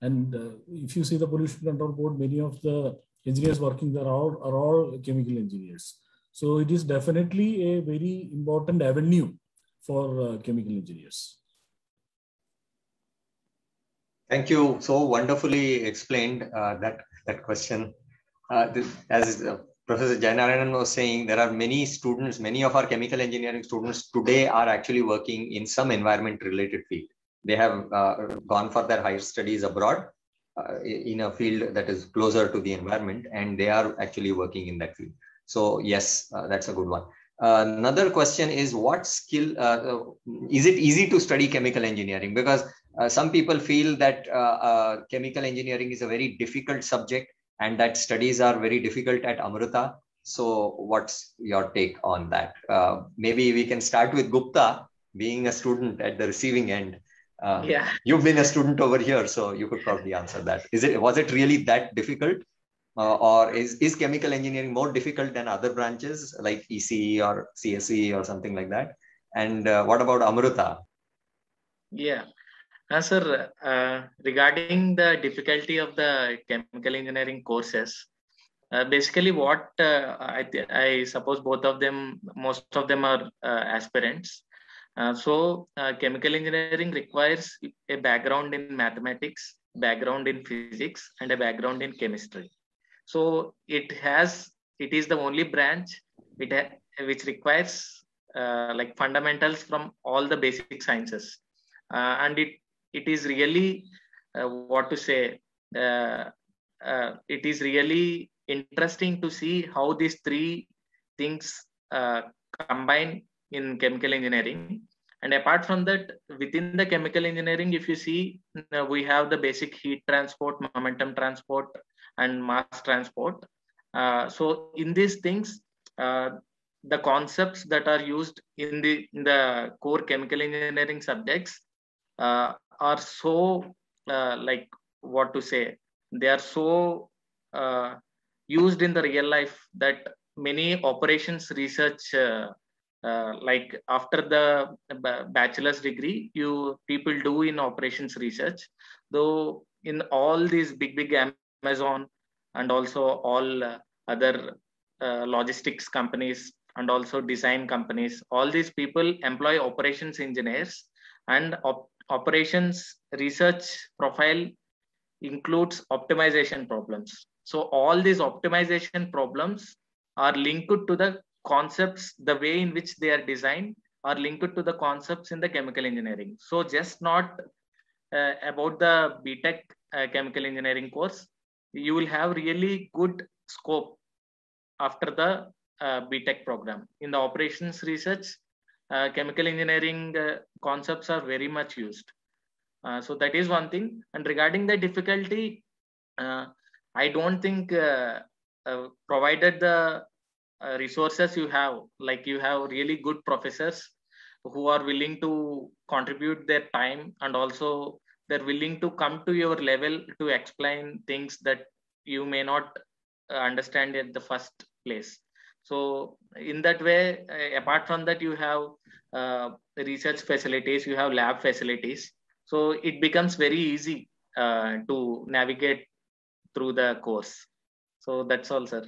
and if you see the pollution control board, many of the engineers working there are all chemical engineers. So it is definitely a very important avenue for chemical engineers. Thank you. So wonderfully explained that question. As Professor Jainarayanan was saying, there are many students, many of our chemical engineering students today are actually working in some environment-related field. They have gone for their higher studies abroad in a field that is closer to the environment, and they are actually working in that field. So yes, that's a good one. Another question is, what skill is it easy to study chemical engineering? Because some people feel that chemical engineering is a very difficult subject and that studies are very difficult at Amrita. So what's your take on that? Maybe we can start with Gupta, being a student at the receiving end. Yeah, you've been a student over here, so you could probably answer that. Was it really that difficult? Or is chemical engineering more difficult than other branches like ECE or CSE or something like that? And what about Amrita? Yeah, sir, regarding the difficulty of the chemical engineering courses, basically what I suppose most of them are aspirants. So chemical engineering requires a background in mathematics, background in physics, and a background in chemistry. So it is the only branch which requires like fundamentals from all the basic sciences, and it is really it is really interesting to see how these three things combine in chemical engineering. And apart from that, within the chemical engineering, if you see, we have the basic heat transport, momentum transport, and mass transport. So in these things, the concepts that are used in the core chemical engineering subjects are so they are so used in the real life that many operations research like after the bachelor's degree, people do in operations research. Though in all these big Amazon and also all other logistics companies and also design companies, all these people employ operations engineers, and operations research profile includes optimization problems. So all these optimization problems are linked to the concepts, the way in which they are designed are linked to the concepts in the chemical engineering. So just not about the BTEC chemical engineering course, you will have really good scope after the BTEC program. In the operations research, chemical engineering concepts are very much used. So that is one thing. And regarding the difficulty, I don't think provided the resources you have, like you have really good professors who are willing to contribute their time, and also they're willing to come to your level to explain things that you may not understand at the first place. So in that way, apart from that, you have research facilities, you have lab facilities. So it becomes very easy to navigate through the course. So that's all, sir.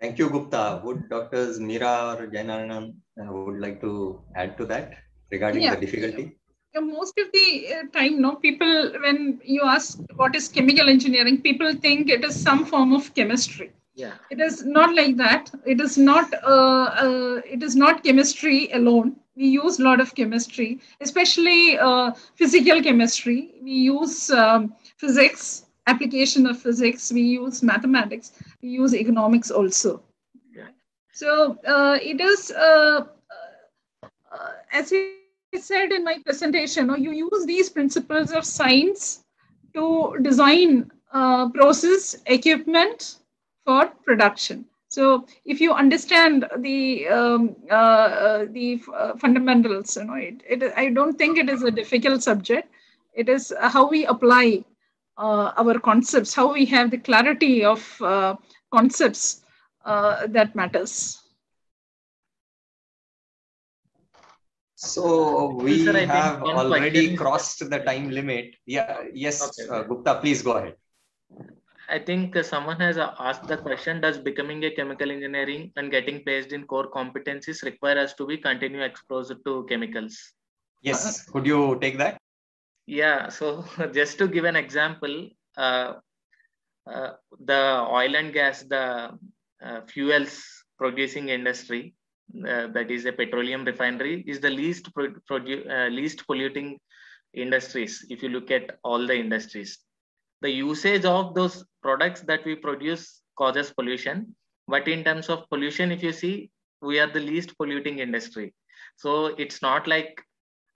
Thank you, Gupta. Would Drs. Meera or Jainarayanan would like to add to that regarding the difficulty? Yeah, most of the time, no, people, when you ask what is chemical engineering, people think it is some form of chemistry. Yeah. It is not like that. It is not chemistry alone. We use a lot of chemistry, especially physical chemistry. We use physics, application of physics. We use mathematics. We use economics also. Yeah. So it is, as I said in my presentation, you use these principles of science to design process, equipment, for production. So if you understand the fundamentals, I don't think it is a difficult subject. It is how we apply our concepts, how we have the clarity of concepts that matters. So we have already crossed the time limit. Yeah. Yes, okay. Gupta, please go ahead. I think someone has asked the question, does becoming a chemical engineering and getting placed in core competencies require us to be continue exposed to chemicals? Yes, could you take that? Yeah, so just to give an example, the oil and gas, the fuels producing industry, that is a petroleum refinery, is the least, least polluting industries, if you look at all the industries. The usage of those products that we produce causes pollution. But in terms of pollution, if you see, we are the least polluting industry. So it's not like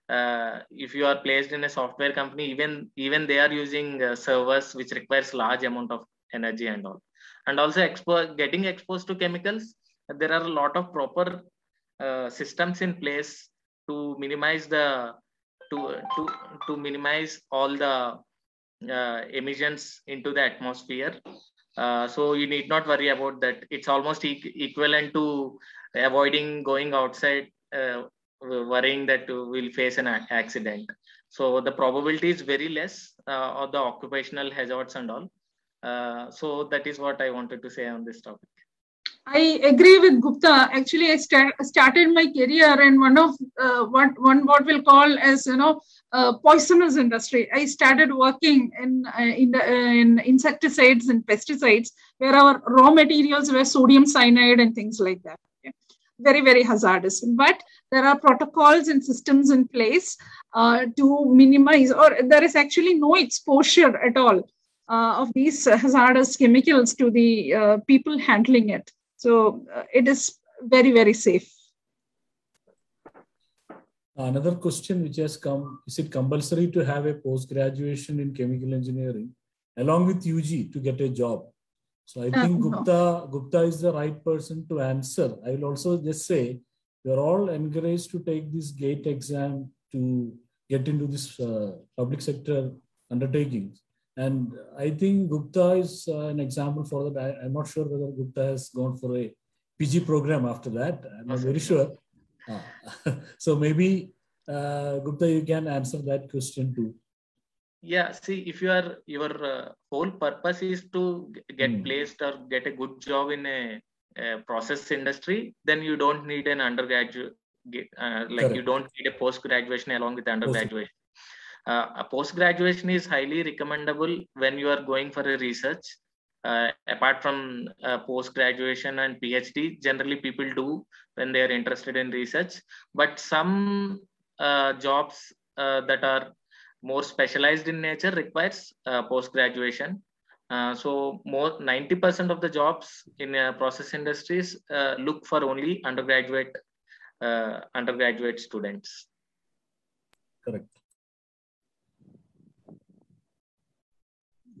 if you are placed in a software company, even they are using servers, which requires large amount of energy and all. And also getting exposed to chemicals, there are a lot of proper systems in place to minimize the to minimize all the emissions into the atmosphere, so you need not worry about that. It's almost equivalent to avoiding going outside, worrying that we'll face an accident. So the probability is very less of the occupational hazards and all. So that is what I wanted to say on this topic. I agree with Gupta. Actually, I started my career in one of what we'll call as poisonous industry. I started working in insecticides and pesticides, where our raw materials were sodium cyanide and things like that. Yeah. Very, very hazardous. But there are protocols and systems in place to minimize, or there is actually no exposure at all of these hazardous chemicals to the people handling it. So it is very, very safe. Another question which has come, is it compulsory to have a post-graduation in chemical engineering along with UG to get a job? So I think Gupta is the right person to answer. I will also just say, you're all encouraged to take this GATE exam to get into this public sector undertakings. And I think Gupta is an example for that. I'm not sure whether Gupta has gone for a PG program after that. I'm not very sure. So maybe Gupta, you can answer that question too. Yeah, see, if you are, your whole purpose is to get placed or get a good job in a process industry, then you don't need an undergraduate, you don't need a post-graduation along with undergraduate. Post-graduation is highly recommendable when you are going for a research. Apart from post-graduation and PhD, generally people do when they are interested in research. But some jobs that are more specialized in nature requires post-graduation. So more 90% of the jobs in process industries look for only undergraduate students. Correct.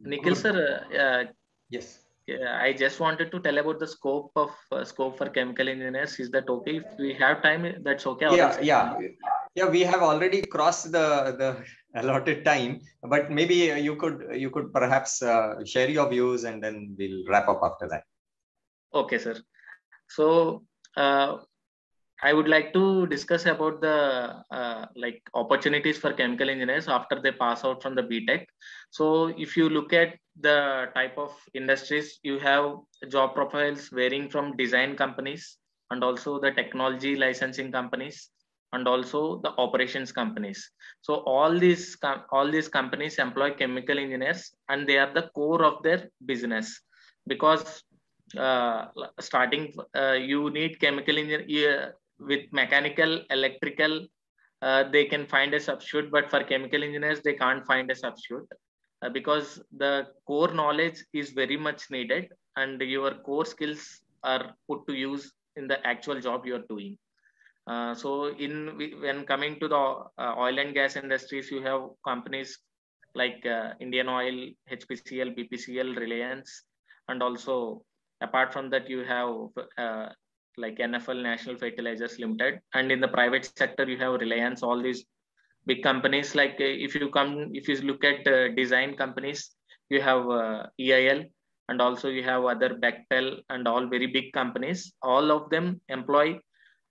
Nikhil sir, yes. I just wanted to tell about the scope of scope for chemical engineers. Is that okay? If we have time, that's okay. Yeah. We have already crossed the allotted time, but maybe you could perhaps share your views and then we'll wrap up after that. Okay, sir. So I would like to discuss about the opportunities for chemical engineers after they pass out from the BTEC. So if you look at the type of industries, you have job profiles varying from design companies and also the technology licensing companies and also the operations companies. So all these companies employ chemical engineers, and they are the core of their business, because you need chemical engineer. With mechanical, electrical, they can find a substitute, but for chemical engineers, they can't find a substitute because the core knowledge is very much needed, and your core skills are put to use in the actual job you are doing. So when coming to the oil and gas industries, you have companies like Indian Oil, HPCL, BPCL, Reliance, and also apart from that, you have like NFL, National Fertilizers Limited, and in the private sector you have Reliance. All these big companies, like if you look at design companies, you have EIL, and also you have other Bechtel, and all very big companies. All of them employ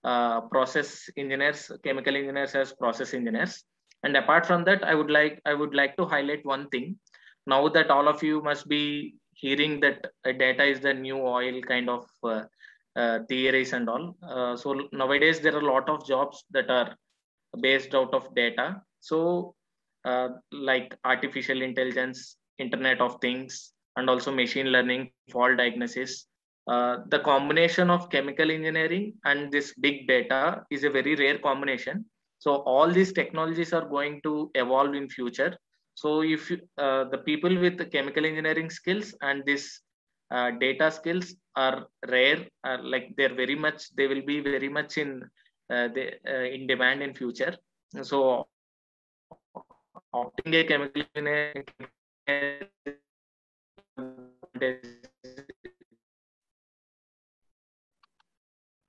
process engineers, chemical engineers as process engineers. And apart from that, I would like to highlight one thing. Now that all of you must be hearing that data is the new oil kind of theories and all. So nowadays there are a lot of jobs that are based out of data. So like artificial intelligence, Internet of Things, and also machine learning, fault diagnosis. The combination of chemical engineering and this big data is a very rare combination. So all these technologies are going to evolve in future. So if the people with the chemical engineering skills and this data skills are rare, they will be very much in in demand in future. So opting a chemical engineer .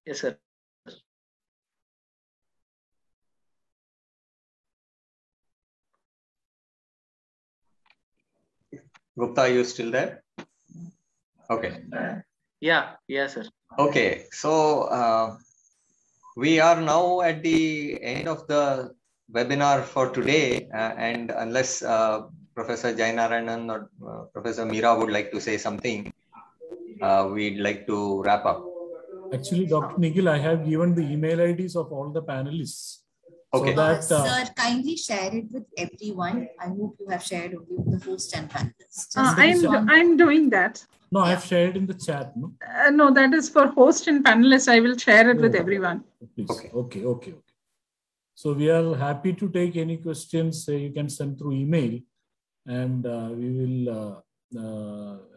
Yes, sir. Gupta, are you still there? Okay. Yeah, sir. Okay, so we are now at the end of the webinar for today, and unless Professor Jainarayanan or Professor Meera would like to say something, we'd like to wrap up. Actually, Dr. Nikhil, I have given the email IDs of all the panelists. Okay. So that, sir, kindly share it with everyone. I hope you have shared only with the host and panelists. I'm doing that. No, yeah. I've shared in the chat. No, no, that is for host and panelists. I will share it with everyone. Please. Okay. So we are happy to take any questions. You can send through email, and we will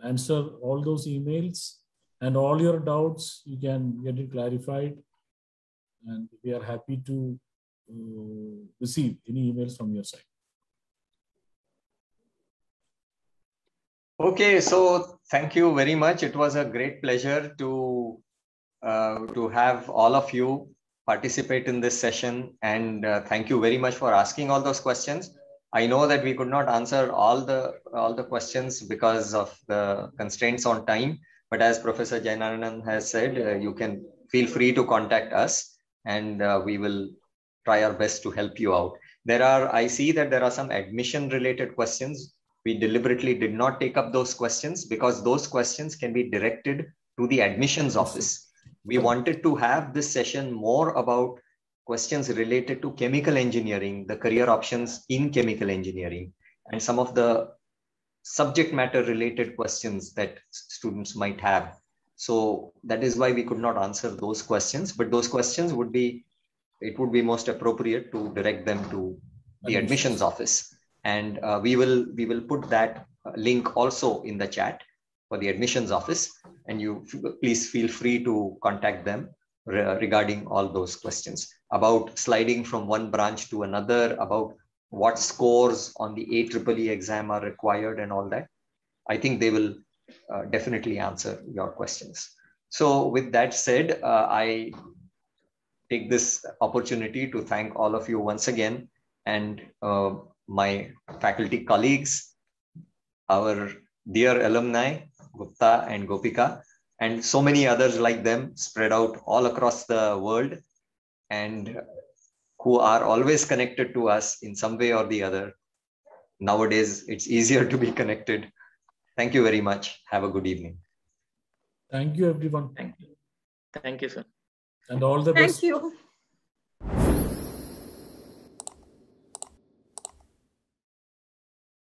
answer all those emails. And all your doubts, you can get it clarified. And we are happy to receive any emails from your side. Okay, so thank you very much. It was a great pleasure to have all of you participate in this session. And thank you very much for asking all those questions. I know that we could not answer all the questions because of the constraints on time. But as Professor Jainarayanan has said, you can feel free to contact us, and we will try our best to help you out. I see that there are some admission related questions. We deliberately did not take up those questions because those questions can be directed to the admissions office. We wanted to have this session more about questions related to chemical engineering, the career options in chemical engineering, and some of the subject matter related questions that students might have. So that is why we could not answer those questions, but those questions would be most appropriate to direct them to the admissions office. And we will put that link also in the chat for the admissions office, and you please feel free to contact them regarding all those questions about sliding from one branch to another, about what scores on the AEEE exam are required and all that. I think they will definitely answer your questions. So with that said, I take this opportunity to thank all of you once again, and my faculty colleagues, our dear alumni, Gupta and Gopika, and so many others like them spread out all across the world and who are always connected to us in some way or the other. Nowadays, it's easier to be connected. Thank you very much. Have a good evening. Thank you, everyone. Thank you. Thank you, sir. And all the best. Thank you.